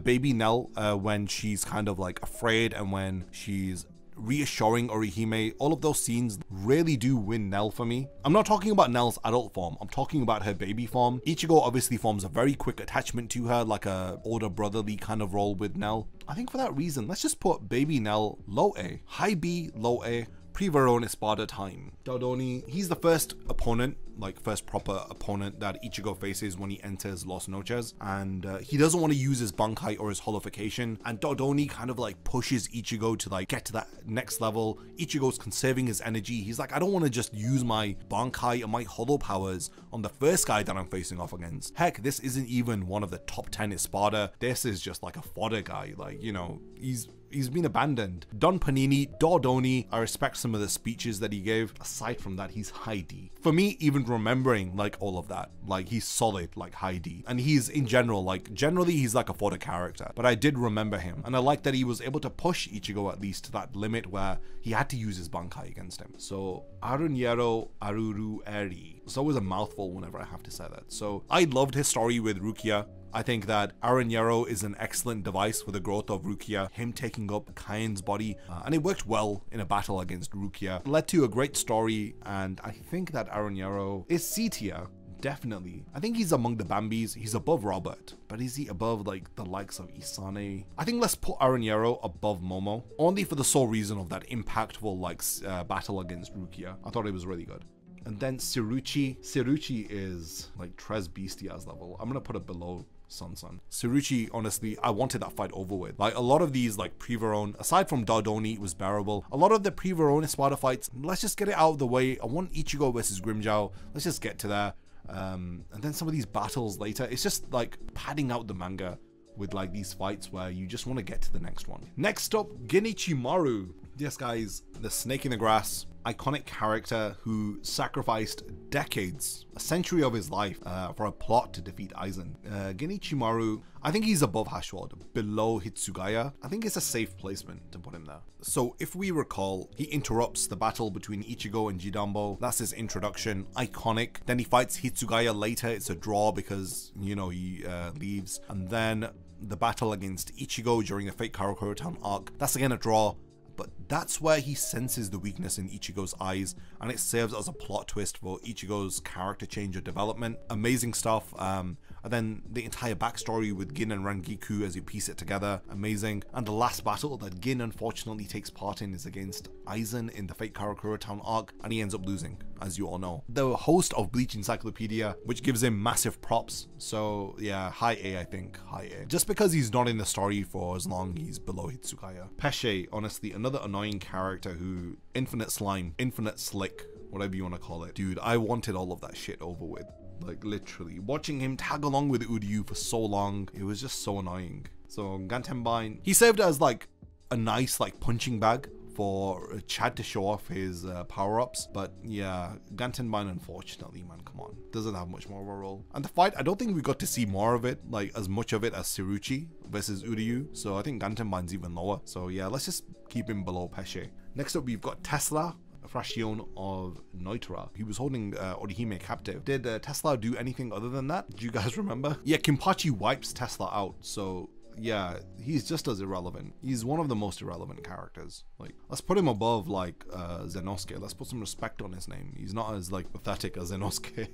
baby Nel when she's kind of like afraid and when she's reassuring Orihime. All of those scenes really do win Nel for me. I'm not talking about Nel's adult form, I'm talking about her baby form. Ichigo obviously forms a very quick attachment to her, like a older brotherly kind of role with Nel. I think for that reason, let's just put baby Nel low A, high B, low A, pre-Verone Espada time. Daudoni, he's the first opponent, like first proper opponent that Ichigo faces when he enters Los Noches, and he doesn't want to use his Bankai or his holification, and Daudoni kind of like pushes Ichigo to like get to that next level. Ichigo's conserving his energy. He's like, I don't want to just use my Bankai or my holo powers on the first guy that I'm facing off against. Heck, this isn't even one of the top 10 Espada. This is just like a fodder guy, like, you know, he's been abandoned. Don Panini, Daudoni, I respect some of the speeches that he gave. Aside from that, he's high D. For me, even remembering like all of that, like he's solid, like high D. And he's in general, like generally he's like a fodder character, but I did remember him. And I like that he was able to push Ichigo at least to that limit where he had to use his Bankai against him. So Arunyero Aruru Eri. It's always a mouthful whenever I have to say that. So I loved his story with Rukia. I think that Arunyero is an excellent device for the growth of Rukia, him taking up Kain's body, and it worked well in a battle against Rukia. It led to a great story, and I think that Arunyero is C tier, definitely. I think he's among the Bambis, he's above Robert, but is he above like the likes of Isane? I think let's put Arunyero above Momo, only for the sole reason of that impactful like battle against Rukia. I thought it was really good. And then Tsuruchi. Tsuruchi is like Tres Bestias level. I'm gonna put it below Sansan. Tsuruchi, honestly, I wanted that fight over with. Like a lot of these like pre-Verone, aside from Daudoni, it was bearable. A lot of the pre-Verone Espada fights, let's just get it out of the way. I want Ichigo versus Grimmjow. Let's just get to there. And then some of these battles later, it's just like padding out the manga with like these fights where you just want to get to the next one. Next up, Genichimaru. Yes, guys, the snake in the grass. Iconic character who sacrificed decades, a century of his life for a plot to defeat Aizen. Genichimaru, I think he's above Haschwalth, below Hitsugaya. I think it's a safe placement to put him there. So if we recall, he interrupts the battle between Ichigo and Jidambo. That's his introduction, iconic. Then he fights Hitsugaya later. It's a draw because, you know, he leaves. And then the battle against Ichigo during the fake Karakura Town arc. That's again a draw. But that's where he senses the weakness in Ichigo's eyes, and it serves as a plot twist for Ichigo's character change or development. Amazing stuff. And then the entire backstory with Gin and Rangiku as you piece it together, amazing. And the last battle that Gin unfortunately takes part in is against Aizen in the fake Karakura Town arc, and he ends up losing, as you all know. The host of Bleach Encyclopedia, which gives him massive props. So yeah, high A, I think, high A. Just because he's not in the story for as long, he's below Hitsugaya. Pesce, honestly, another annoying character who, infinite slime, infinite slick, whatever you want to call it. Dude, I wanted all of that shit over with. Like, literally. Watching him tag along with Uryu for so long, it was just so annoying. So, Gantenbain, he served as, like, a nice, like, punching bag for Chad to show off his power-ups. But yeah, Gantenbain, unfortunately, man, come on, doesn't have much more of a role. And the fight, I don't think we got to see more of it, like as much of it as Tsuruchi versus Uryu. So I think Gantenbain's even lower. So yeah, let's just keep him below Pesce. Next up, we've got Tesla, a fraction of Noitara. He was holding Orihime captive. Did Tesla do anything other than that? Do you guys remember? Yeah, Kenpachi wipes Tesla out, so yeah, he's just as irrelevant. He's one of the most irrelevant characters. Like, let's put him above, like, Zenosuke. Let's put some respect on his name. He's not as, like, pathetic as Zenosuke.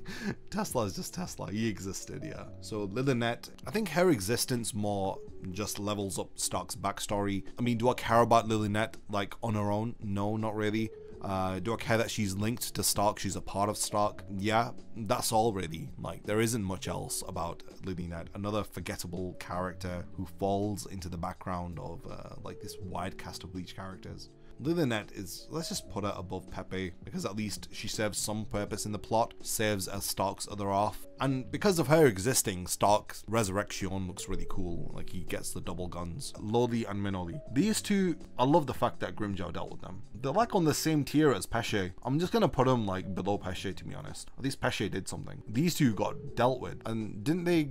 Tesla is just Tesla. He existed, yeah. So, Lilinet, I think her existence more just levels up Stark's backstory. I mean, do I care about Lilinet, like, on her own? No, not really. Do I care that she's linked to Stark? She's a part of Stark? Yeah, that's all really. Like, there isn't much else about Lilinet. Another forgettable character who falls into the background of, like, this wide cast of Bleach characters. Lilinet is, let's just put her above Pepe, because at least she serves some purpose in the plot, serves as Stark's other half. And because of her existing, Stark's resurrection looks really cool. Like, he gets the double guns. Loli and Minoli. These two, I love the fact that Grimmjow dealt with them. They're like on the same tier as Pesce. I'm just gonna put them like below Pesce, to be honest. At least Pesce did something. These two got dealt with, and didn't they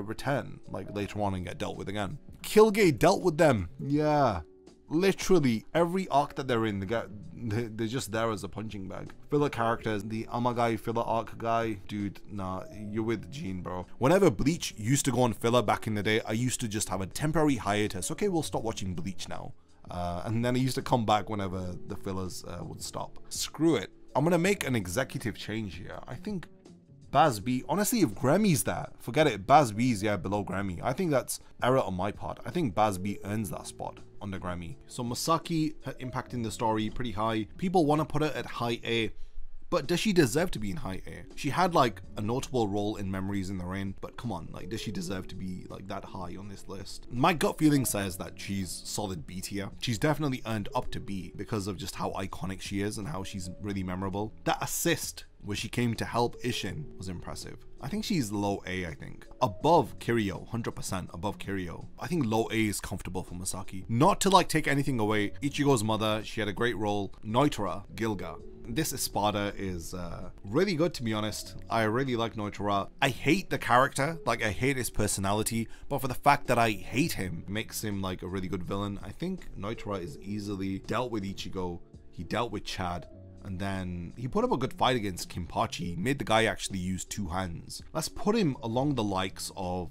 return like later on and get dealt with again? Killgate dealt with them. Yeah. Literally every arc that they're in, they're just there as a punching bag. Filler characters, the Amagai filler arc guy, dude, nah, you're with Gene, bro. Whenever Bleach used to go on filler back in the day, I used to just have a temporary hiatus. Okay, we'll stop watching Bleach now. And then I used to come back whenever the fillers would stop. Screw it. I'm gonna make an executive change here. I think Bazz-B, honestly, if Gremmy's there, forget it. Bazz-B's, yeah, below Gremmy. I think that's error on my part. I think Bazz-B earns that spot under Gremmy. So Masaki, her impact in the story, pretty high. People want to put her at high A, but does she deserve to be in high A? She had like a notable role in Memories in the Rain, but come on, like, does she deserve to be like that high on this list? My gut feeling says that she's solid B tier. She's definitely earned up to B because of just how iconic she is and how she's really memorable. That assist where she came to help Isshin was impressive. I think she's low A, I think. Above Kiryu, 100% above Kiryu. I think low A is comfortable for Masaki. Not to like take anything away. Ichigo's mother, she had a great role. Noitara, Gilga. This Espada is really good, to be honest. I really like Noitara. I hate the character, like I hate his personality, but for the fact that I hate him, makes him like a really good villain. I think Noitara is easily dealt with Ichigo. He dealt with Chad. And then he put up a good fight against Kenpachi, made the guy actually use two hands. Let's put him along the likes of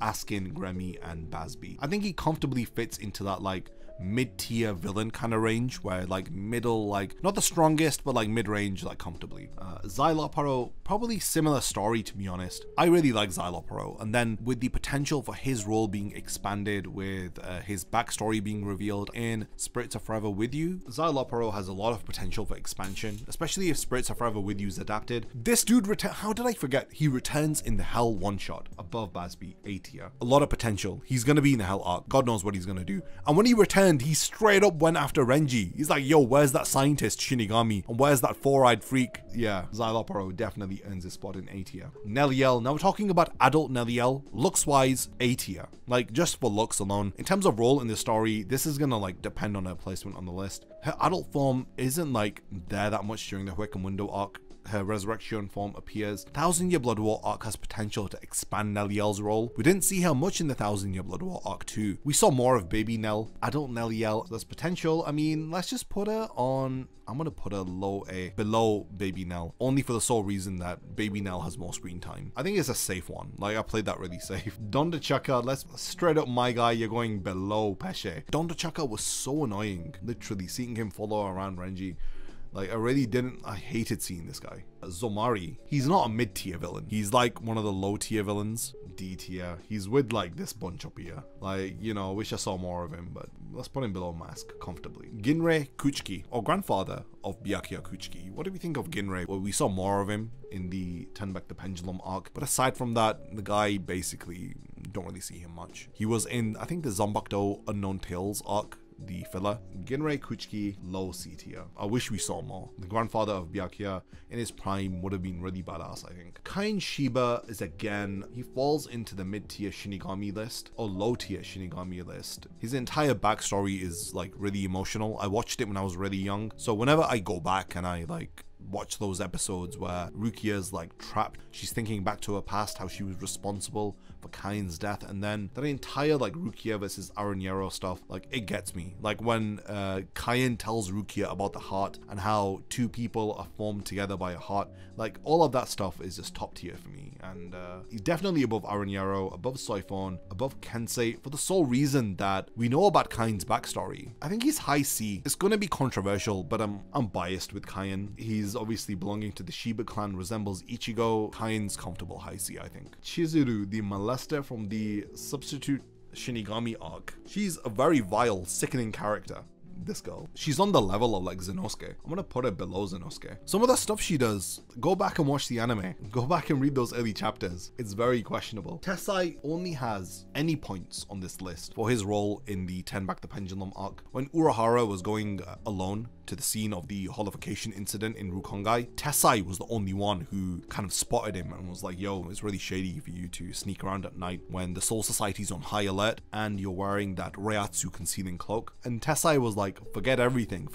Askin, Gremmy, and Bazz-B. I think he comfortably fits into that like mid-tier villain kind of range, where like middle, like not the strongest, but like mid-range, like comfortably. Xylopero, probably similar story, to be honest. I really like Xylopero, and then with the potential for his role being expanded with his backstory being revealed in Spirits Are Forever With You, Xylopero has a lot of potential for expansion, especially if Spirits Are Forever With You is adapted. This dude, how did I forget? He returns in the Hell one shot above Bazz-B, A tier. A lot of potential. He's gonna be in the Hell arc. God knows what he's gonna do. And when he returns, he straight up went after Renji. He's like, yo, where's that scientist Shinigami? And where's that four-eyed freak? Yeah, Xylopero definitely earns his spot in A tier. Neliel, now we're talking about adult Neliel. Looks-wise, A tier. Like, just for looks alone. In terms of role in the story, this is gonna, like, depend on her placement on the list. Her adult form isn't, like, there that much during the Hurricane Window arc. Her resurrection form appears. Thousand Year Blood War arc has potential to expand Neliel's role. We didn't see her much in the Thousand Year Blood War arc 2. We saw more of baby Nel. Adult Neliel, there's potential. I mean, let's just put her on, I'm gonna put her low A, below baby Nel, only for the sole reason that baby Nel has more screen time. I think it's a safe one. Like, I played that really safe. Dondachaka, let's straight up, my guy, you're going below Pesce. Dondachaka was so annoying. Literally seeing him follow around Renji. Like, I hated seeing this guy. Zomari, he's not a mid-tier villain. He's like one of the low-tier villains, D tier. He's with like this bunch up here. Like, you know, I wish I saw more of him, but let's put him below Mask comfortably. Ginrei Kuchiki, or grandfather of Byakuya Kuchiki. What do we think of Ginrei? Well, we saw more of him in the Turn Back the Pendulum arc, but aside from that, the guy basically, don't really see him much. He was in, I think, the Zanbakuto Unknown Tales arc. the filler, Genrei Kuchiki low C tier. I wish we saw more. The grandfather of Byakuya in his prime would have been really badass, I think. Kain Shiba is again, he falls into the mid tier Shinigami list or low tier Shinigami list. His entire backstory is like really emotional. I watched it when I was really young, so whenever I go back and I like watch those episodes where Rukia's like trapped, she's thinking back to her past, how she was responsible for Kain's death, and then that entire like Rukia versus Aranero stuff, like it gets me. Like when Kain tells Rukia about the heart and how two people are formed together by a heart, like all of that stuff is just top tier for me. And he's definitely above Aranero, above Saifon, above Kensei, for the sole reason that we know about Kain's backstory. I think he's high C. It's gonna be controversial, but I'm biased with Kain. He's obviously belonging to the Shiba clan, resembles Ichigo. Kain's comfortable high C, I think. Chizuru, the molester from the substitute Shinigami arc. She's a very vile, sickening character, this girl. She's on the level of like Zenosuke. I'm gonna put her below Zenosuke. Some of the stuff she does, go back and watch the anime. Go back and read those early chapters. It's very questionable. Tessai only has any points on this list for his role in the Ten Back the Pendulum arc. When Urahara was going alone to the scene of the holification incident in Rukongai, Tessai was the only one who kind of spotted him and was like, yo, it's really shady for you to sneak around at night when the Soul Society's on high alert and you're wearing that Reiatsu concealing cloak. And Tessai was like, forget everything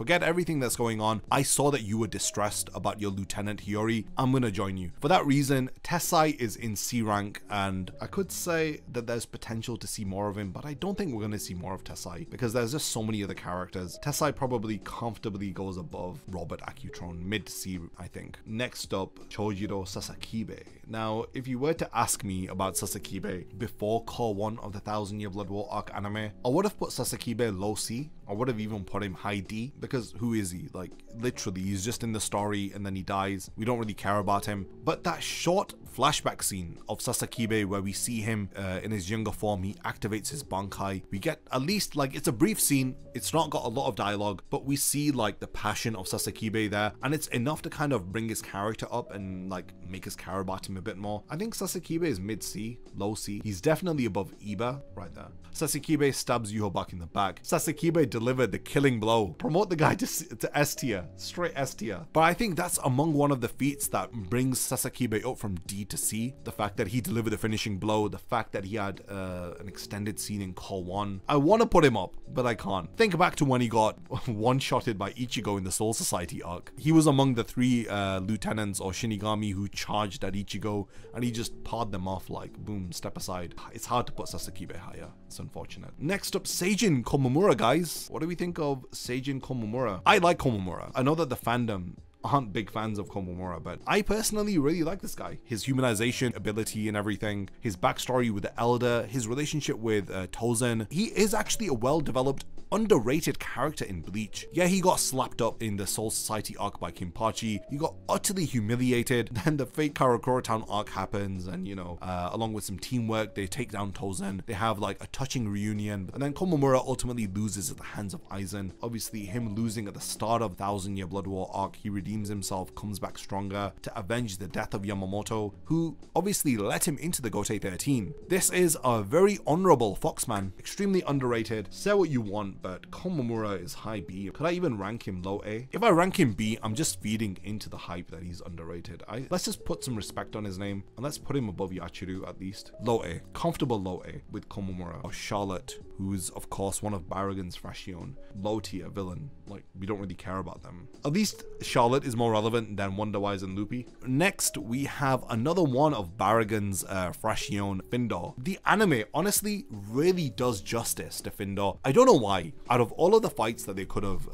that's going on. I saw that you were distressed about your Lieutenant Hiyori. I'm gonna join you. For that reason, Tessai is in C rank, and I could say that there's potential to see more of him, but I don't think we're gonna see more of Tessai because there's just so many other characters. Tessai probably comfortably goes above Robert Akutron, mid-C, I think. Next up, Chojiro Sasakibe. Now, if you were to ask me about Sasakibe before Core 1 of the Thousand Year Blood War arc anime, I would have put Sasakibe low C. I would have even put him high D, because who is he? Like, literally, he's just in the story and then he dies. We don't really care about him. But that short flashback scene of Sasakibe where we see him in his younger form, he activates his Bankai. We get at least, like, it's a brief scene. It's not got a lot of dialogue, but we see, like, the passion of Sasakibe there, and it's enough to kind of bring his character up and, like, make us care about him a bit more. I think Sasakibe is mid-C, low C. He's definitely above Iba, right there. Sasakibe stabs Yhwach in the back. Sasakibe delivered the killing blow. Promote the guy to S tier, straight S tier. But I think that's among one of the feats that brings Sasakibe up from D to C. The fact that he delivered the finishing blow, the fact that he had an extended scene in Call 1. I want to put him up, but I can't. Think back to when he got one-shotted by Ichigo in the Soul Society arc. He was among the three lieutenants or Shinigami who charged at Ichigo, and he just pawed them off like, boom, step aside. It's hard to put Sasakibe higher. It's unfortunate. Next up, Seijin Komamura, guys. What do we think of Seijin Komamura? I like Komamura. I know that the fandom aren't big fans of Komamura, but I personally really like this guy. His humanization ability and everything, his backstory with the Elder, his relationship with Tozen. He is actually a well-developed, underrated character in Bleach. Yeah, he got slapped up in the Soul Society arc by Kenpachi. He got utterly humiliated. Then the fake Karakura Town arc happens, and you know, along with some teamwork, they take down Tozen. They have like a touching reunion, and then Komamura ultimately loses at the hands of Aizen. Obviously, him losing at the start of Thousand Year Blood War arc, he redeems himself, comes back stronger to avenge the death of Yamamoto, who obviously let him into the Gotei 13. This is a very honorable Foxman, extremely underrated. Say what you want, but Komamura is high B. Could I even rank him low A? If I rank him B, I'm just feeding into the hype that he's underrated. Let's just put some respect on his name, and let's put him above Yachiru at least. Low A. Comfortable low A with Komamura. Or Charlotte, who's of course one of Barrigan's Fashion. Low tier villain. Like, we don't really care about them. At least Charlotte is more relevant than Wonder Wise and Luppi. Next, we have another one of Barrigan's Fashion, Findor. The anime, honestly, really does justice to Findor. I don't know why. Out of all of the fights that they could have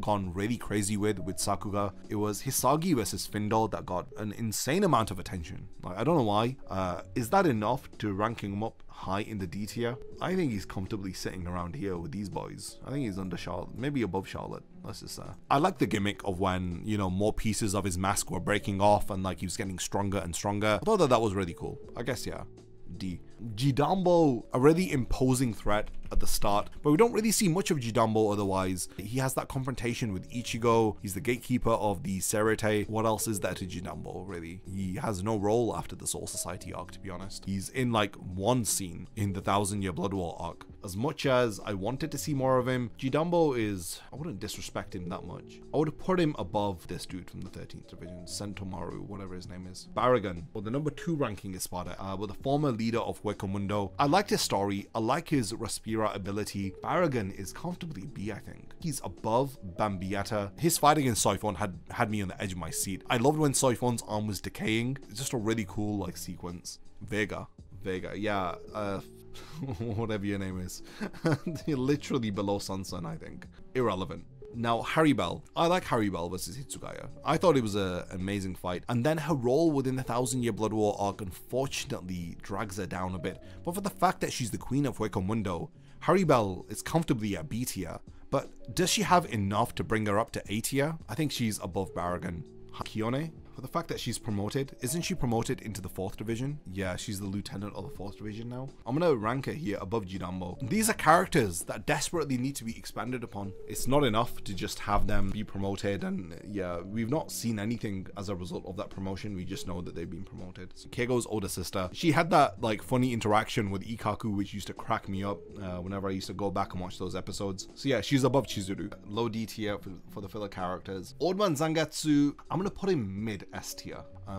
gone really crazy with Sakuga, it was Hisagi versus Findor that got an insane amount of attention. Like, I don't know why. Is that enough to ranking him up high in the D tier? I think he's comfortably sitting around here with these boys. I think he's under Charlotte, maybe above Charlotte. Let's just say. I like the gimmick of when, you know, more pieces of his mask were breaking off and like he was getting stronger and stronger. I thought that was really cool. I guess, yeah, D. Jidambo, a really imposing threat at the start, but we don't really see much of Jidambo otherwise. He has that confrontation with Ichigo, he's the gatekeeper of the Serete. What else is there to Jidambo, really? He has no role after the Soul Society arc, to be honest. He's in like one scene in the Thousand Year Blood War arc. As much as I wanted to see more of him, Jidambo is, I wouldn't disrespect him that much. I would have put him above this dude from the 13th Division, Sentomaru, whatever his name is. Baragon, or the number 2 ranking Espada, with the former leader of Wekamundo. I liked his story, I like his Respira ability. Baragon is comfortably B, I think. He's above Bambiata. His fight against Saifon had me on the edge of my seat. I loved when Saifon's arm was decaying. It's just a really cool like sequence. Vega, yeah, whatever your name is. You're literally below Sansan, I think. Irrelevant. Now, Harry Bell. I like Harry Bell versus Hitsugaya. I thought it was an amazing fight. And then her role within the Thousand Year Blood War arc unfortunately drags her down a bit. But for the fact that she's the queen of Wekamundo, Harry Bell is comfortably a B tier. But does she have enough to bring her up to A tier? I think she's above Baragon. Hakione? For the fact that she's promoted, isn't she promoted into the 4th Division? Yeah, she's the lieutenant of the 4th Division now. I'm gonna rank her here above Jidambo. These are characters that desperately need to be expanded upon. It's not enough to just have them be promoted, and yeah, we've not seen anything as a result of that promotion. We just know that they've been promoted. So Keigo's older sister, she had that like funny interaction with Ikaku, which used to crack me up whenever I used to go back and watch those episodes. So yeah, she's above Chizuru. Low D tier for the filler characters. Old Man Zangetsu, I'm gonna put him mid S tier.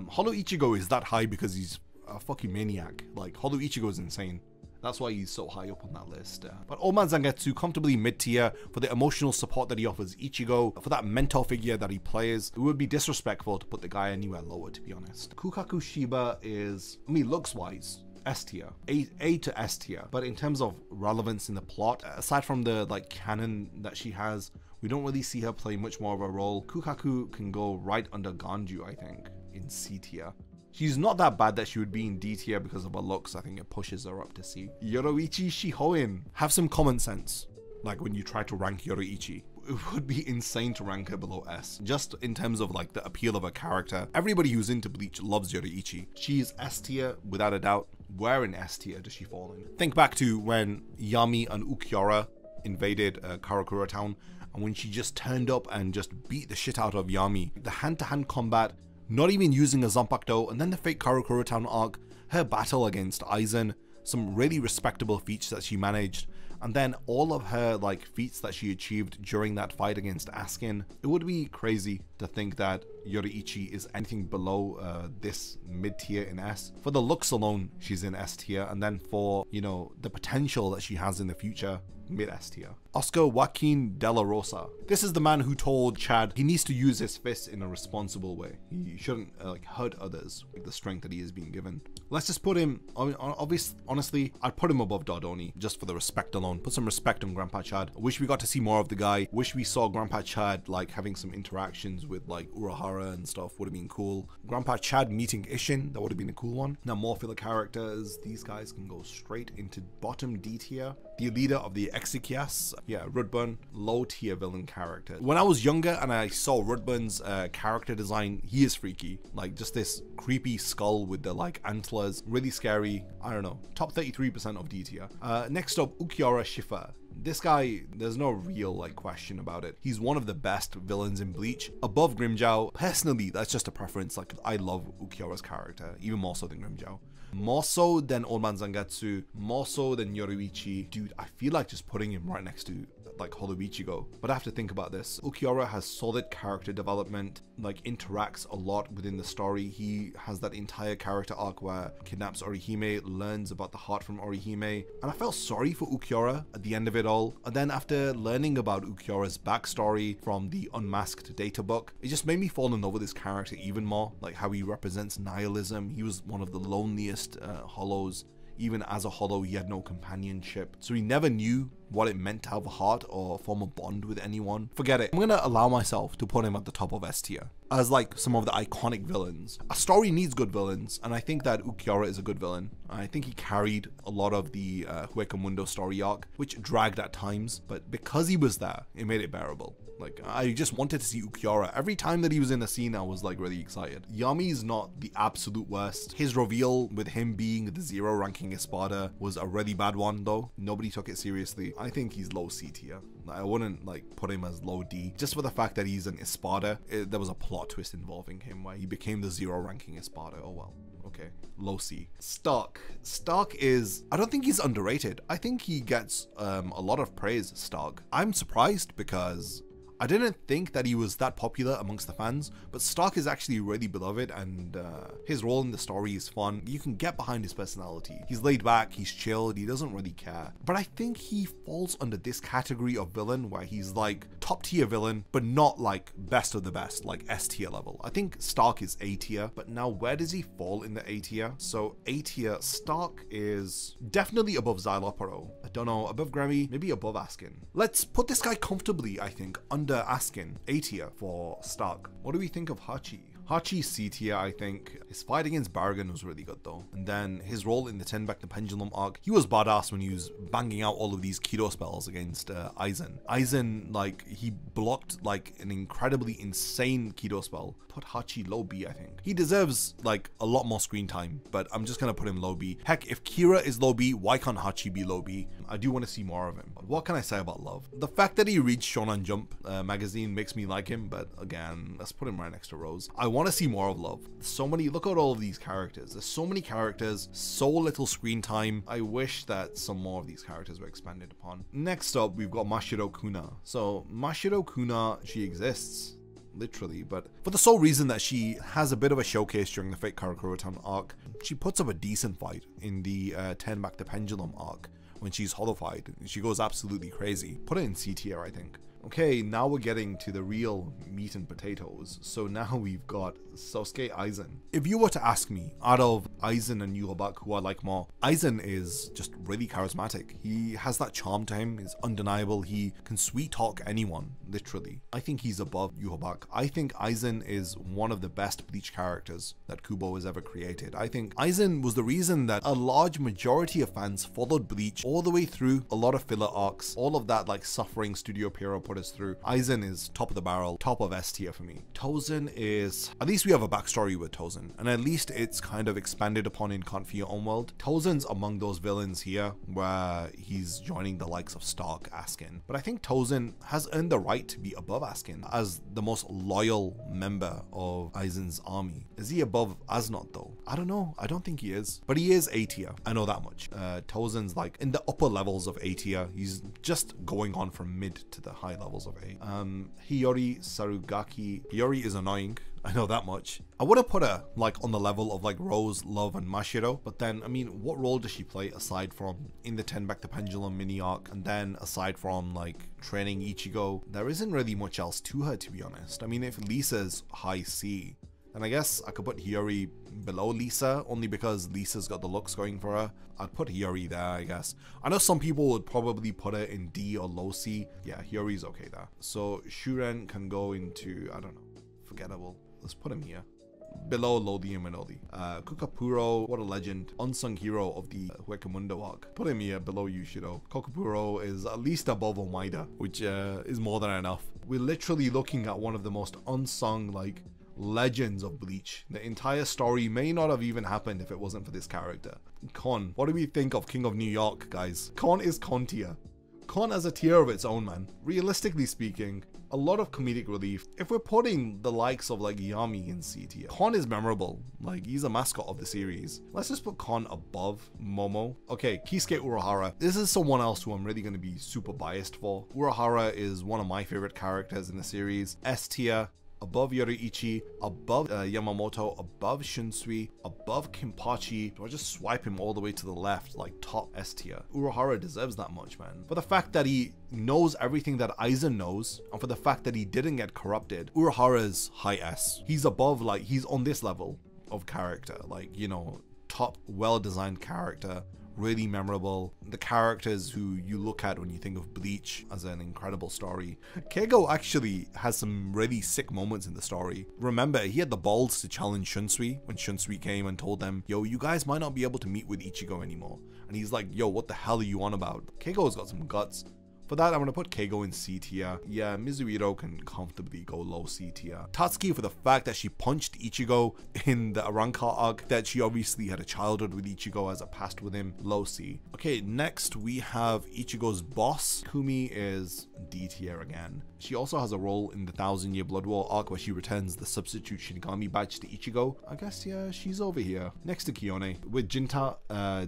Hollow Ichigo is that high because he's a fucking maniac. Like, Hollow Ichigo is insane. That's why he's so high up on that list. But Old Man Zangetsu, comfortably mid-tier for the emotional support that he offers Ichigo, for that mentor figure that he plays. It would be disrespectful to put the guy anywhere lower, to be honest. Kukaku Shiba is, I mean, looks-wise, S tier, A to S tier. But in terms of relevance in the plot, aside from the like canon that she has, we don't really see her play much more of a role. Kukaku can go right under Ganju, I think, in C tier. She's not that bad that she would be in D tier because of her looks. I think it pushes her up to C. Yoroichi Shihoin. Have some common sense, like when you try to rank Yoroichi. It would be insane to rank her below S, just in terms of like the appeal of her character. Everybody who's into Bleach loves Yoroichi. She is S tier, without a doubt. Where in S tier does she fall in? Think back to when Yami and Ukiura invaded Karakura Town, and when she just turned up and just beat the shit out of Yami. The hand-to-hand combat, not even using a Zanpakuto, and then the fake Karakura Town arc, her battle against Aizen, some really respectable feats that she managed, and then all of her like feats that she achieved during that fight against Askin. It would be crazy to think that Yoroichi is anything below this mid-tier in S. For the looks alone, she's in S tier, and then for, you know, the potential that she has in the future, mid-S tier. Oscar Joaquin De La Rosa. This is the man who told Chad he needs to use his fists in a responsible way. He shouldn't like hurt others with the strength that he is being given. Let's just put him, I mean, honestly, I'd put him above Dardoni just for the respect alone. Put some respect on Grandpa Chad. I wish we got to see more of the guy. Wish we saw Grandpa Chad like having some interactions with like Urahara and stuff. Would have been cool. Grandpa Chad meeting Isshin, that would have been a cool one. Now more filler characters, these guys can go straight into bottom D tier. The leader of the Exekias, yeah, Rudburn, low tier villain character. When I was younger and I saw Rudburn's character design, he is freaky. Like just this creepy skull with the like antlers, really scary. I don't know, top 33% of D tier. Next up, Ukiura Shifa. This guy, there's no real like question about it. He's one of the best villains in Bleach, above Grimmjow. Personally, that's just a preference. Like I love Ukiura's character, even more so than Grimmjow. More so than Old Man Zangetsu, more so than Yoroichi. Dude, I feel like just putting him right next to like Hollow Ichigo, but I have to think about this. Ukiura has solid character development, like interacts a lot within the story. He has that entire character arc where kidnaps Orihime, learns about the heart from Orihime, and I felt sorry for Ukiura at the end of it all. And then after learning about Ukiura's backstory from the Unmasked Data book, it just made me fall in love with this character even more, like how he represents nihilism. He was one of the loneliest Hollows. Even as a Hollow, he had no companionship, so he never knew what it meant to have a heart or form a bond with anyone. Forget it. I'm gonna allow myself to put him at the top of S tier as like some of the iconic villains. A story needs good villains, and I think that Ukiura is a good villain. I think he carried a lot of the Huecamundo story arc, which dragged at times, but because he was there, it made it bearable. Like, I just wanted to see Ukiura. Every time that he was in a scene, I was like really excited. Yami's not the absolute worst. His reveal with him being the 0 ranking Espada was a really bad one though. Nobody took it seriously. I think he's low C tier. I wouldn't like put him as low D, just for the fact that he's an Espada. There was a plot twist involving him where he became the 0 ranking Espada. Oh well. Okay, low C. Stark. Stark is, I don't think he's underrated. I think he gets a lot of praise, Stark. I'm surprised because I didn't think that he was that popular amongst the fans, but Stark is actually really beloved, and his role in the story is fun. You can get behind his personality. He's laid back, he's chilled, he doesn't really care. But I think he falls under this category of villain where he's like top tier villain, but not like best of the best, like S tier level. I think Stark is A tier, but now where does he fall in the A tier? So A tier, Stark is definitely above Xylopero. I don't know, above Gremmy, maybe above Askin. Let's put this guy comfortably, I think, under Askin, A tier for Stark. What do we think of Hachi? Hachi's C tier, I think. His fight against Barrigan was really good though. And then his role in the Tenback the Pendulum arc, he was badass when he was banging out all of these Kido spells against Aizen. Aizen, like, he blocked like an incredibly insane Kido spell. Put Hachi low B, I think. He deserves like a lot more screen time, but I'm just gonna put him low B. Heck, if Kira is low B, why can't Hachi be low B? I do want to see more of him. But what can I say about Love? The fact that he reads Shonen Jump magazine makes me like him, but again, let's put him right next to Rose. I want to see more of Love. So many, look at all of these characters. There's so many characters, so little screen time. I wish that some more of these characters were expanded upon. Next up, we've got Mashiro Kuna. So Mashiro Kuna, she exists literally, but for the sole reason that she has a bit of a showcase during the Fate Karakura-tan arc. She puts up a decent fight in the Tenback the Pendulum arc when she's holified. She goes absolutely crazy. Put it in C tier, I think. Okay, now we're getting to the real meat and potatoes. So now we've got Sosuke Aizen. If you were to ask me, out of Aizen and Yhwach, who I like more, Aizen is just really charismatic. He has that charm to him, it's undeniable. He can sweet talk anyone, literally. I think he's above Yhwach. I think Aizen is one of the best Bleach characters that Kubo has ever created. I think Aizen was the reason that a large majority of fans followed Bleach all the way through, a lot of filler arcs, all of that like suffering Studio Pierrot put us through. Aizen is top of the barrel, top of S tier for me. Tozen is, at least we have a backstory with Tozen, and at least it's kind of expanded upon in Can't Fear Your Own World. Tozen's among those villains here where he's joining the likes of Stark, Askin, but I think Tozen has earned the right to be above Askin as the most loyal member of Aizen's army. Is he above Asnot though? I don't know. I don't think he is, but he is A tier. I know that much. Tozen's like in the upper levels of A tier. He's just going on from mid to the high levels of A. Hiyori Sarugaki. Hiyori is annoying, I know that much. I would have put her like on the level of like Rose, Love, and Mashiro, but then I mean, what role does she play aside from in the Tenback the Pendulum mini arc, and then aside from like training Ichigo? There isn't really much else to her, to be honest. I mean, if Lisa's high C, and I guess I could put Hiyori below Lisa, only because Lisa's got the looks going for her. I'd put Hiyori there, I guess. I know some people would probably put her in D or low C. Yeah, Hiyori's okay there. So Shuren can go into, I don't know, forgettable. Let's put him here, below Lodi and Minoli. Kukapuro, what a legend. Unsung hero of the Huecamundo arc. Put him here, below Yushiro. Kokapuro is at least above Omaida, which is more than enough. We're literally looking at one of the most unsung, like, legends of Bleach. The entire story may not have even happened if it wasn't for this character. Kon. What do we think of King of New York, guys? Kon is Kon tier. Kon has a tier of its own, man. Realistically speaking, a lot of comedic relief. If we're putting the likes of like Yami in C tier, Kon is memorable. Like, he's a mascot of the series. Let's just put Kon above Momo. Okay, Kisuke Urahara. This is someone else who I'm really going to be super biased for. Urahara is one of my favorite characters in the series. S tier. Above Yoruichi, above Yamamoto, above Shunsui, above Kenpachi. Do I just swipe him all the way to the left, like top S tier? Urahara deserves that much, man. For the fact that he knows everything that Aizen knows, and for the fact that he didn't get corrupted, Urahara's high S. He's above, like, he's on this level of character, like, you know, top well-designed character, really memorable. The characters who you look at when you think of Bleach as an incredible story. Keigo actually has some really sick moments in the story. Remember, he had the balls to challenge Shunsui when Shunsui came and told them, yo, you guys might not be able to meet with Ichigo anymore. And he's like, yo, what the hell are you on about? Keigo's got some guts. For that, I'm going to put Keigo in C tier. Yeah, Mizuhiro can comfortably go low C tier. Tatsuki for the fact that she punched Ichigo in the Aranka arc, that she obviously had a childhood with Ichigo, has a past with him, low C. Okay, next we have Ichigo's boss. Kumi is D tier again. She also has a role in the 1000-Year Blood War arc where she returns the substitute Shinigami badge to Ichigo. I guess, yeah, she's over here. Next to Kiyone. With Jinta,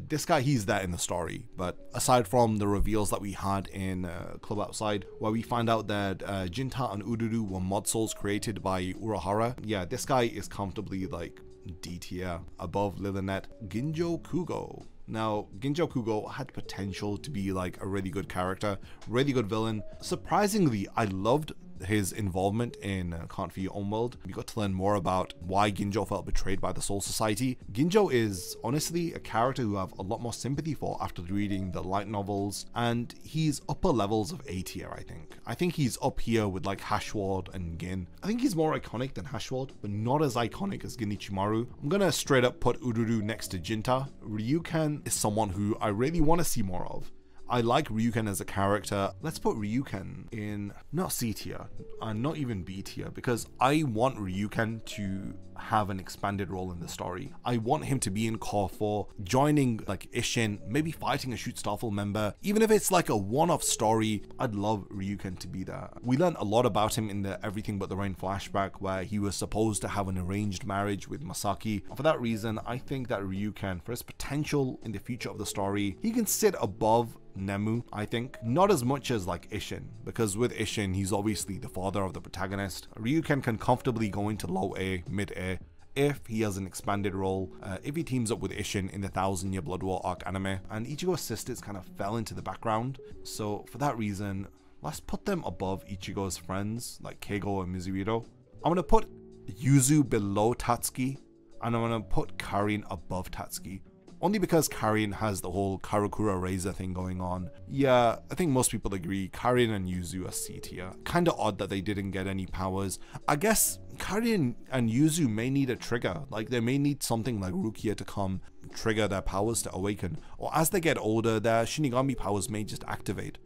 this guy, he's there in the story, but aside from the reveals that we had in Club Outside, where we find out that Jinta and Ururu were mod souls created by Urahara. Yeah, this guy is comfortably like D tier, above Lilinet. Ginjo Kugo. Now, Ginjo Kugo had potential to be like a really good character, really good villain. Surprisingly, I loved his involvement in Can't For Your Own World. We got to learn more about why Ginjo felt betrayed by the Soul Society. Ginjo is honestly a character who I have a lot more sympathy for after reading the light novels, and he's upper levels of A tier, I think. I think he's up here with like Haschwalth and Gin. I think he's more iconic than Haschwalth, but not as iconic as Ginichimaru. I'm gonna straight up put Ururu next to Jinta. Ryuken is someone who I really want to see more of. I like Ryuken as a character. Let's put Ryuken in not C tier and not even B tier, because I want Ryuken to have an expanded role in the story. I want him to be in Core 4, joining like Isshin, maybe fighting a Shoot Starfall member. Even if it's like a one-off story, I'd love Ryuken to be there. We learned a lot about him in the Everything But the Rain flashback where he was supposed to have an arranged marriage with Masaki. For that reason, I think that Ryuken, for his potential in the future of the story, he can sit above Nemu, I think. Not as much as like Isshin, because with Isshin, he's obviously the father of the protagonist. Ryuken can comfortably go into low A, mid A, if he has an expanded role, if he teams up with Isshin in the 1000-Year Blood War arc anime. And Ichigo's sisters kind of fell into the background. So for that reason, let's put them above Ichigo's friends, like Keigo and Mizuhiro. I'm going to put Yuzu below Tatsuki, and I'm going to put Karin above Tatsuki. Only because Karin has the whole Karakura Razor thing going on. Yeah, I think most people agree Karin and Yuzu are C tier. Kinda odd that they didn't get any powers. I guess Karin and Yuzu may need a trigger. Like, they may need something like Rukia to come trigger their powers to awaken. Or as they get older, their Shinigami powers may just activate.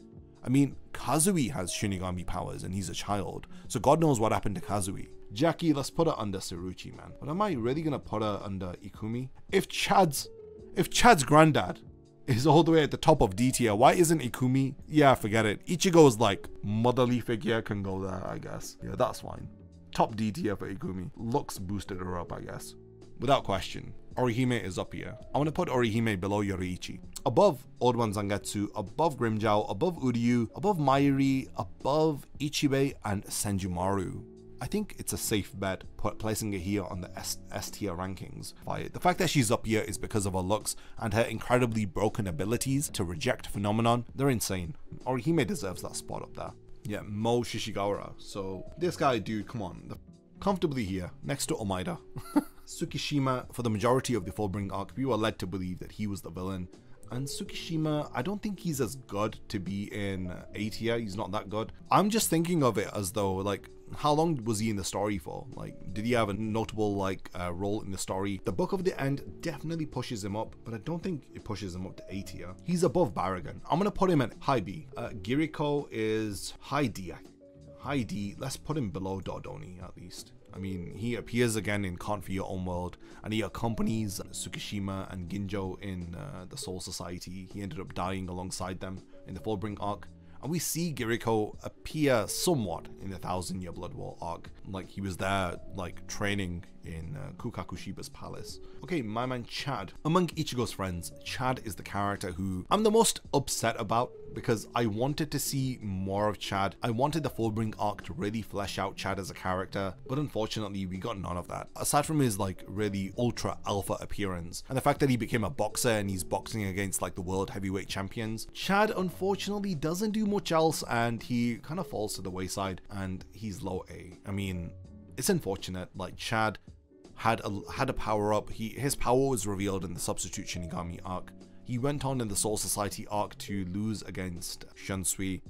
I mean, Kazui has Shinigami powers and he's a child, so God knows what happened to Kazui. Jackie, let's put her under Tsuruchi, man. But am I really gonna put her under Ikumi? If Chad's granddad is all the way at the top of D tier, why isn't Ikumi? Yeah, forget it. Ichigo's like motherly figure can go there, I guess. Yeah, that's fine. Top D tier for Ikumi. Looks boosted her up, I guess. Without question, Orihime is up here. I want to put Orihime below Yoriichi. Above Oruan Zangetsu, above Grimmjow, above Uryu, above Mayuri, above Ichibei and Senjumaru. I think it's a safe bet placing her here on the S tier rankings. The fact that she's up here is because of her looks and her incredibly broken abilities to reject phenomenon. They're insane. Orihime deserves that spot up there. Yeah, Mo Shishigaura. So this guy, dude, come on. Comfortably here, next to Omaida. Tsukishima, for the majority of the Fullbring arc, we were led to believe that he was the villain. And Tsukishima, I don't think he's as good to be in A tier. He's not that good. I'm just thinking of it as though, like, how long was he in the story for? Like, did he have a notable like role in the story? The Book of the End definitely pushes him up, but I don't think it pushes him up to A tier. He's above Barrigan. I'm gonna put him at high B. Giriko is high D. High D. Let's put him below Dodoni at least. I mean, he appears again in Can't For Your Own World, and he accompanies Tsukishima and Ginjo in the Soul Society. He ended up dying alongside them in the Fullbring arc. And we see Giriko appear somewhat in the 1000-Year Blood War arc. Like, he was there, like, training in Kukakushiba's palace. Okay, my man Chad. Among Ichigo's friends, Chad is the character who I'm the most upset about because I wanted to see more of Chad. I wanted the Fullbring arc to really flesh out Chad as a character, but unfortunately, we got none of that. Aside from his, like, really ultra-alpha appearance and the fact that he became a boxer and he's boxing against, like, the world heavyweight champions, Chad, unfortunately, doesn't do much else, and he kind of falls to the wayside, and he's low A. I mean, it's unfortunate. Like, Chad had a power up. His power was revealed in the Substitute Shinigami arc. He went on in the Soul Society arc to lose against Shunsui.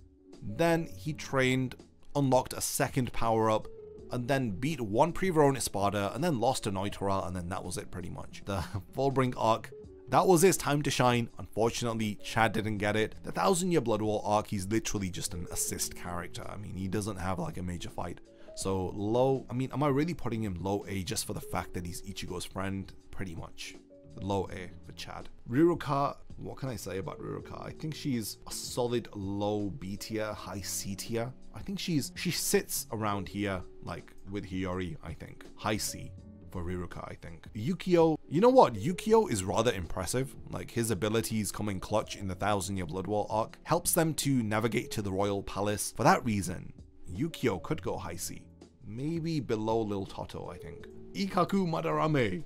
Then he trained, unlocked a second power-up, and then beat one Prevorone Espada, and then lost to Noitora, and then that was it pretty much. The Volbring arc, that was his time to shine. Unfortunately, Chad didn't get it. The Thousand Year Blood War arc, he's literally just an assist character. I mean, he doesn't have like a major fight. So low, I mean, am I really putting him low A just for the fact that he's Ichigo's friend? Pretty much. Low A for Chad. Ruroka, what can I say about Ruroka? I think she's a solid low B tier, high C tier. I think she sits around here, like with Hiyori, I think. High C for Ruroka, I think. Yukio, you know what? Yukio is rather impressive. Like, his abilities coming clutch in the Thousand Year Blood War arc helps them to navigate to the Royal Palace. For that reason, Yukio could go high C. Maybe below Lil Toto, I think. Ikkaku Madarame.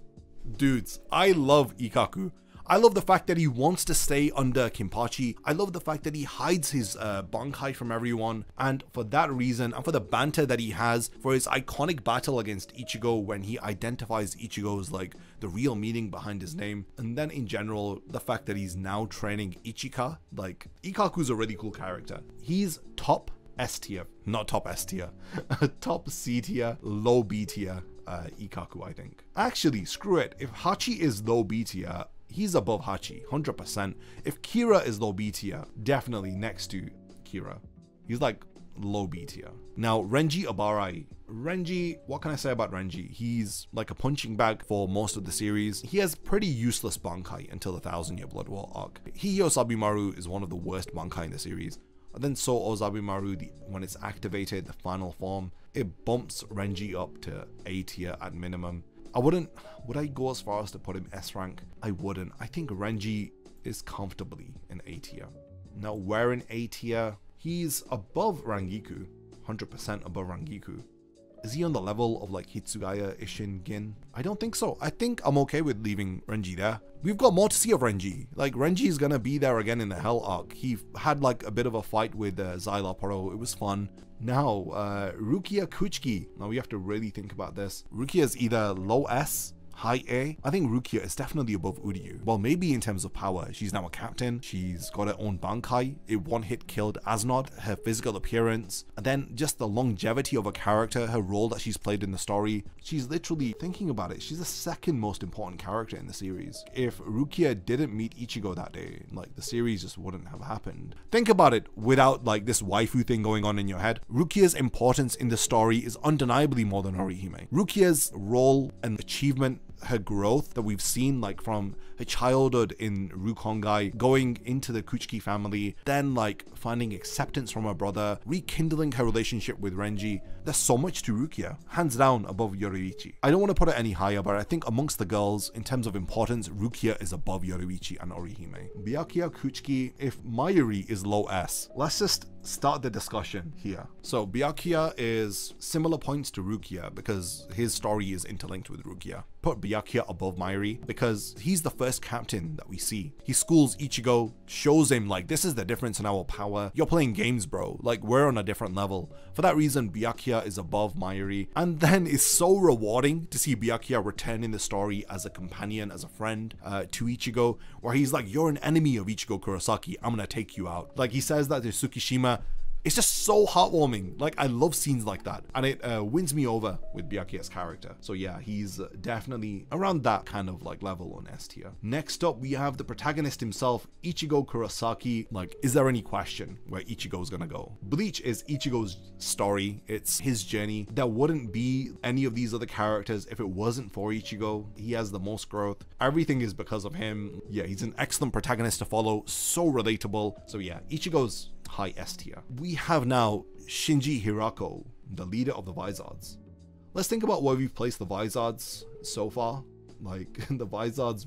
Dudes, I love Ikkaku. I love the fact that he wants to stay under Kenpachi. I love the fact that he hides his Bankai from everyone. And for that reason, and for the banter that he has, for his iconic battle against Ichigo when he identifies Ichigo's, like, the real meaning behind his name. And then in general, the fact that he's now training Ichika. Like, Ikkaku's a really cool character. He's top S tier, not top S tier, top C tier, low B tier Ikkaku, I think. Actually, screw it. If Hachi is low B tier, he's above Hachi, 100%. If Kira is low B tier, definitely next to Kira. He's like low B tier. Now, Renji Abarai. Renji, what can I say about Renji? He's like a punching bag for most of the series. He has pretty useless Bankai until the Thousand Year Blood War arc. Hiyo Sabimaru is one of the worst Bankai in the series. And then So Ozabimaru, when it's activated, the final form, it bumps Renji up to A tier at minimum. I wouldn't, would I go as far as to put him S rank? I wouldn't. I think Renji is comfortably in A tier. Now, where in A tier? He's above Rangiku, 100% above Rangiku. Is he on the level of like Hitsugaya, Isshin, Gin? I don't think so. I think I'm okay with leaving Renji there. We've got more to see of Renji. Like, Renji's gonna be there again in the Hell arc. He had like a bit of a fight with Xyloporo. It was fun. Now, Rukia Kuchiki. Now we have to really think about this. Rukia's either low S, high A. I think Rukia is definitely above Uryu. Well, maybe in terms of power. She's now a captain. She's got her own Bankai. It one-hit killed Asnod. Her physical appearance. And then just the longevity of her character, her role that she's played in the story. She's literally, thinking about it, she's the second most important character in the series. If Rukia didn't meet Ichigo that day, like, the series just wouldn't have happened. Think about it without, like, this waifu thing going on in your head. Rukia's importance in the story is undeniably more than Norihime. Rukia's role and achievement, her growth that we've seen, like, from her childhood in Rukongai, going into the Kuchiki family, then like finding acceptance from her brother, rekindling her relationship with Renji. There's so much to Rukia, hands down above Yoruichi. I don't want to put it any higher, but I think amongst the girls in terms of importance, Rukia is above Yoruichi and Orihime. Byakuya Kuchiki, if Mayuri is low S, let's just start the discussion here. So Byakuya is similar points to Rukia because his story is interlinked with Rukia. Put Byakuya above Mayuri because he's the first captain that we see. He schools Ichigo, shows him like, this is the difference in our power. You're playing games, bro. Like, we're on a different level. For that reason, Byakuya is above Mayuri. And then it's so rewarding to see Byakuya return in the story as a companion, as a friend to Ichigo, where he's like, you're an enemy of Ichigo Kurosaki. I'm gonna take you out. Like, he says that to Tsukishima. It's just so heartwarming. Like, I love scenes like that. And it wins me over with Byakuya's character. So yeah, he's definitely around that kind of like level on S tier. Next up, we have the protagonist himself, Ichigo Kurosaki. Like, is there any question where Ichigo's gonna go? Bleach is Ichigo's story. It's his journey. There wouldn't be any of these other characters if it wasn't for Ichigo. He has the most growth. Everything is because of him. Yeah, he's an excellent protagonist to follow. So relatable. So yeah, Ichigo's high S tier. We have now Shinji Hirako, the leader of the Vizards. Let's think about where we've placed the Vizards so far. Like, the Vizards,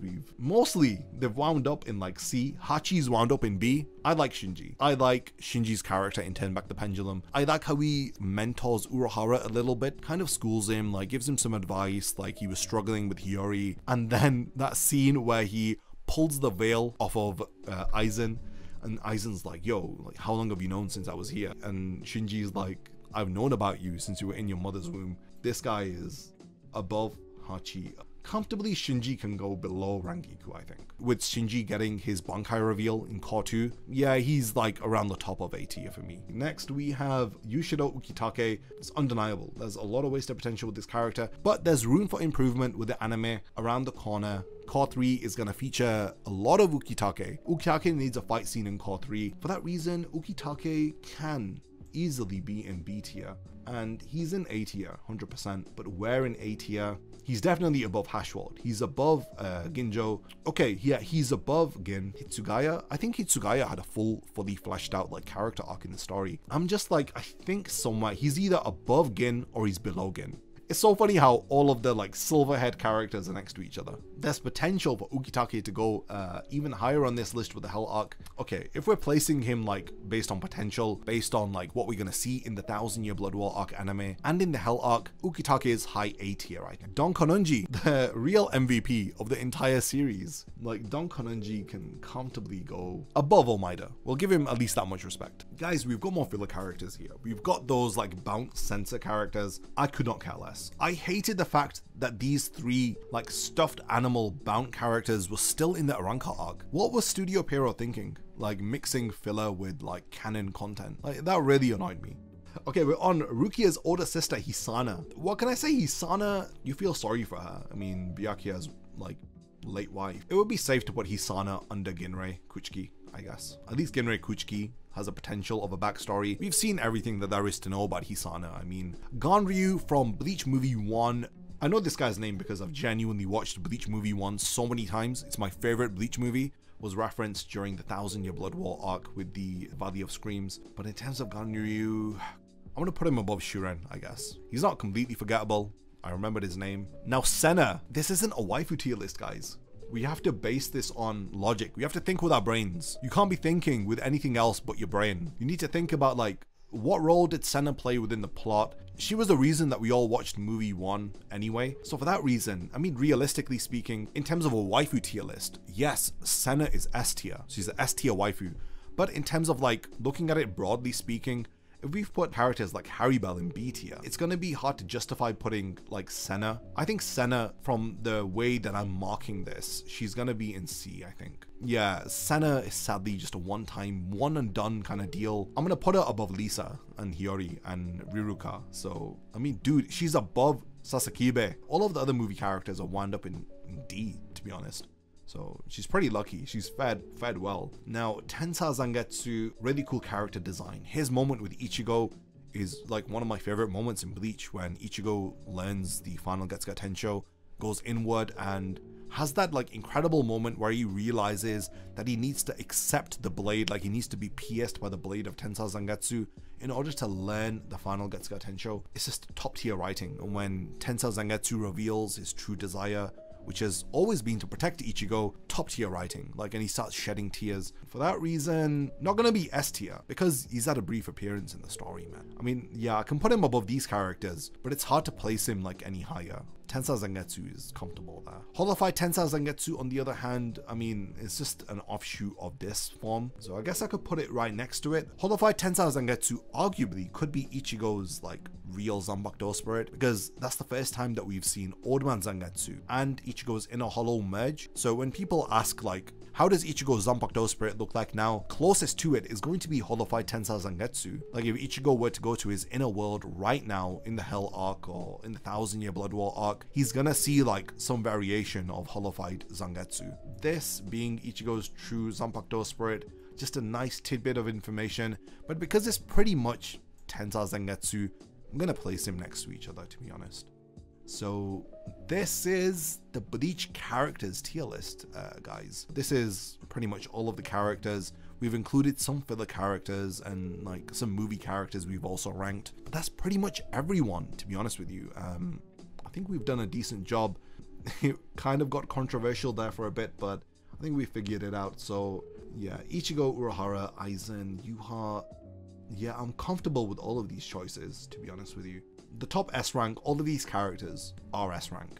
they've wound up in like C. Hachi's wound up in B. I like Shinji. I like Shinji's character in Turn Back the Pendulum. I like how he mentors Urahara a little bit, kind of schools him, like gives him some advice, like he was struggling with Hiyori. And then that scene where he pulls the veil off of Aizen. And Aizen's like, yo, like, how long have you known since I was here? And Shinji's like, I've known about you since you were in your mother's womb. This guy is above Hachi, comfortably Shinji can go below Rangiku, I think. With Shinji getting his Bankai reveal in Kotu, yeah, he's like around the top of A tier for me. Next, we have Yushiro Ukitake. It's undeniable. There's a lot of wasted potential with this character, but there's room for improvement with the anime around the corner. Core 3 is going to feature a lot of Ukitake. Ukitake needs a fight scene in Core 3. For that reason, Ukitake can easily be in B tier. And he's in A tier, 100%, but where in A tier? He's definitely above Haschwalth. He's above Grimmjow. Okay, yeah, he's above Gin. Hitsugaya, I think Hitsugaya had a fully fleshed out like character arc in the story. I'm just like, I think somewhere he's either above Gin or he's below Gin. It's so funny how all of the like silverhead characters are next to each other. There's potential for Ukitake to go even higher on this list with the Hell arc. Okay, if we're placing him like based on potential, based on like what we're gonna see in the 1000-Year Blood War arc anime and in the Hell arc, Ukitake is high A tier right now. Don Kononji, the real MVP of the entire series. Like Don Kononji can comfortably go above Omaida. We'll give him at least that much respect. Guys, we've got more filler characters here. We've got those like bounce sensor characters. I could not care less. I hated the fact that these three like stuffed animal bound characters were still in the Aranka arc. What was Studio Pierrot thinking? Like mixing filler with like canon content. Like that really annoyed me. Okay, we're on Rukia's older sister, Hisana. What can I say, Hisana? You feel sorry for her. I mean, Byakuya's like late wife. It would be safe to put Hisana under Ginrei Kuchiki, I guess. At least Ginrei Kuchiki has a potential of a backstory. We've seen everything that there is to know about Hisana. I mean, Ganryu from Bleach Movie 1. I know this guy's name because I've genuinely watched Bleach Movie 1 so many times. It's my favorite Bleach movie. Was referenced during the 1000-Year Blood War arc with the Valley of Screams. But in terms of Ganryu, I'm gonna put him above Shuren, I guess. He's not completely forgettable. I remembered his name. Now Senna. This isn't a waifu tier list, guys. We have to base this on logic. We have to think with our brains. You can't be thinking with anything else but your brain. You need to think about like, what role did Senna play within the plot? She was the reason that we all watched movie 1 anyway. So for that reason, I mean, realistically speaking, in terms of a waifu tier list, yes, Senna is S tier. She's an S tier waifu. But in terms of like looking at it broadly speaking, if we've put characters like Haribel in B tier, it's going to be hard to justify putting like Senna. I think Senna, from the way that I'm marking this, she's going to be in C, I think. Yeah, Senna is sadly just a one-time, one-and-done kind of deal. I'm going to put her above Lisa and Hiyori and Riruka. So, I mean, dude, she's above Sasakibe. All of the other movie characters are wound up in D, to be honest. So she's pretty lucky. She's fed well. Now, Tensa Zangetsu, really cool character design. His moment with Ichigo is like one of my favorite moments in Bleach, when Ichigo learns the final Getsuga Tencho, goes inward and has that like incredible moment where he realizes that he needs to accept the blade, like he needs to be pierced by the blade of Tensa Zangetsu in order to learn the final Getsuga Tencho. It's just top tier writing. And when Tensa Zangetsu reveals his true desire, which has always been to protect Ichigo, top tier writing, like, and he starts shedding tears. For that reason, not gonna be S tier, because he's had a brief appearance in the story, man. I mean, yeah, I can put him above these characters, but it's hard to place him, like, any higher. Tensa Zangetsu is comfortable there. Holophite Tensa Zangetsu, on the other hand, I mean, it's just an offshoot of this form, so I guess I could put it right next to it. Holophite Tensa Zangetsu arguably could be Ichigo's, like, real Zanbakudo spirit, because that's the first time that we've seen Old Man Zangetsu and Ichigo's inner hollow merge. So when people ask, like, how does Ichigo's Zanpakuto spirit look like now? Closest to it is going to be Holophite Tensa Zangetsu. Like, if Ichigo were to go to his inner world right now in the Hell arc or in the 1000-Year Blood War arc, he's gonna see, like, some variation of Holophite Zangetsu. This being Ichigo's true Zanpakuto spirit, just a nice tidbit of information, but because it's pretty much Tensa Zangetsu, I'm gonna place him next to each other, to be honest. So this is the Bleach characters tier list, guys. This is pretty much all of the characters. We've included some filler characters and like some movie characters we've also ranked. But that's pretty much everyone, to be honest with you. I think we've done a decent job. It kind of got controversial there for a bit, but I think we figured it out. So yeah, Ichigo, Urahara, Aizen, Yuha. Yeah, I'm comfortable with all of these choices, to be honest with you. The top S rank, all of these characters are S rank.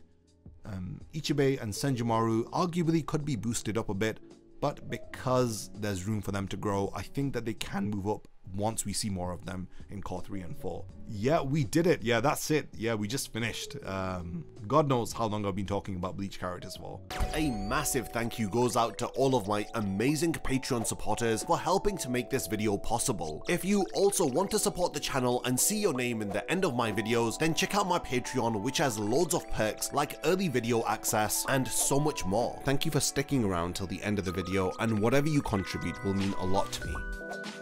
Ichibei and Senjumaru arguably could be boosted up a bit, but because there's room for them to grow, I think that they can move up once we see more of them in Core 3 and 4. Yeah, we did it. Yeah, that's it. Yeah, we just finished. God knows how long I've been talking about Bleach characters for. A massive thank you goes out to all of my amazing Patreon supporters for helping to make this video possible. If you also want to support the channel and see your name in the end of my videos, then check out my Patreon, which has loads of perks like early video access and so much more. Thank you for sticking around till the end of the video, and whatever you contribute will mean a lot to me.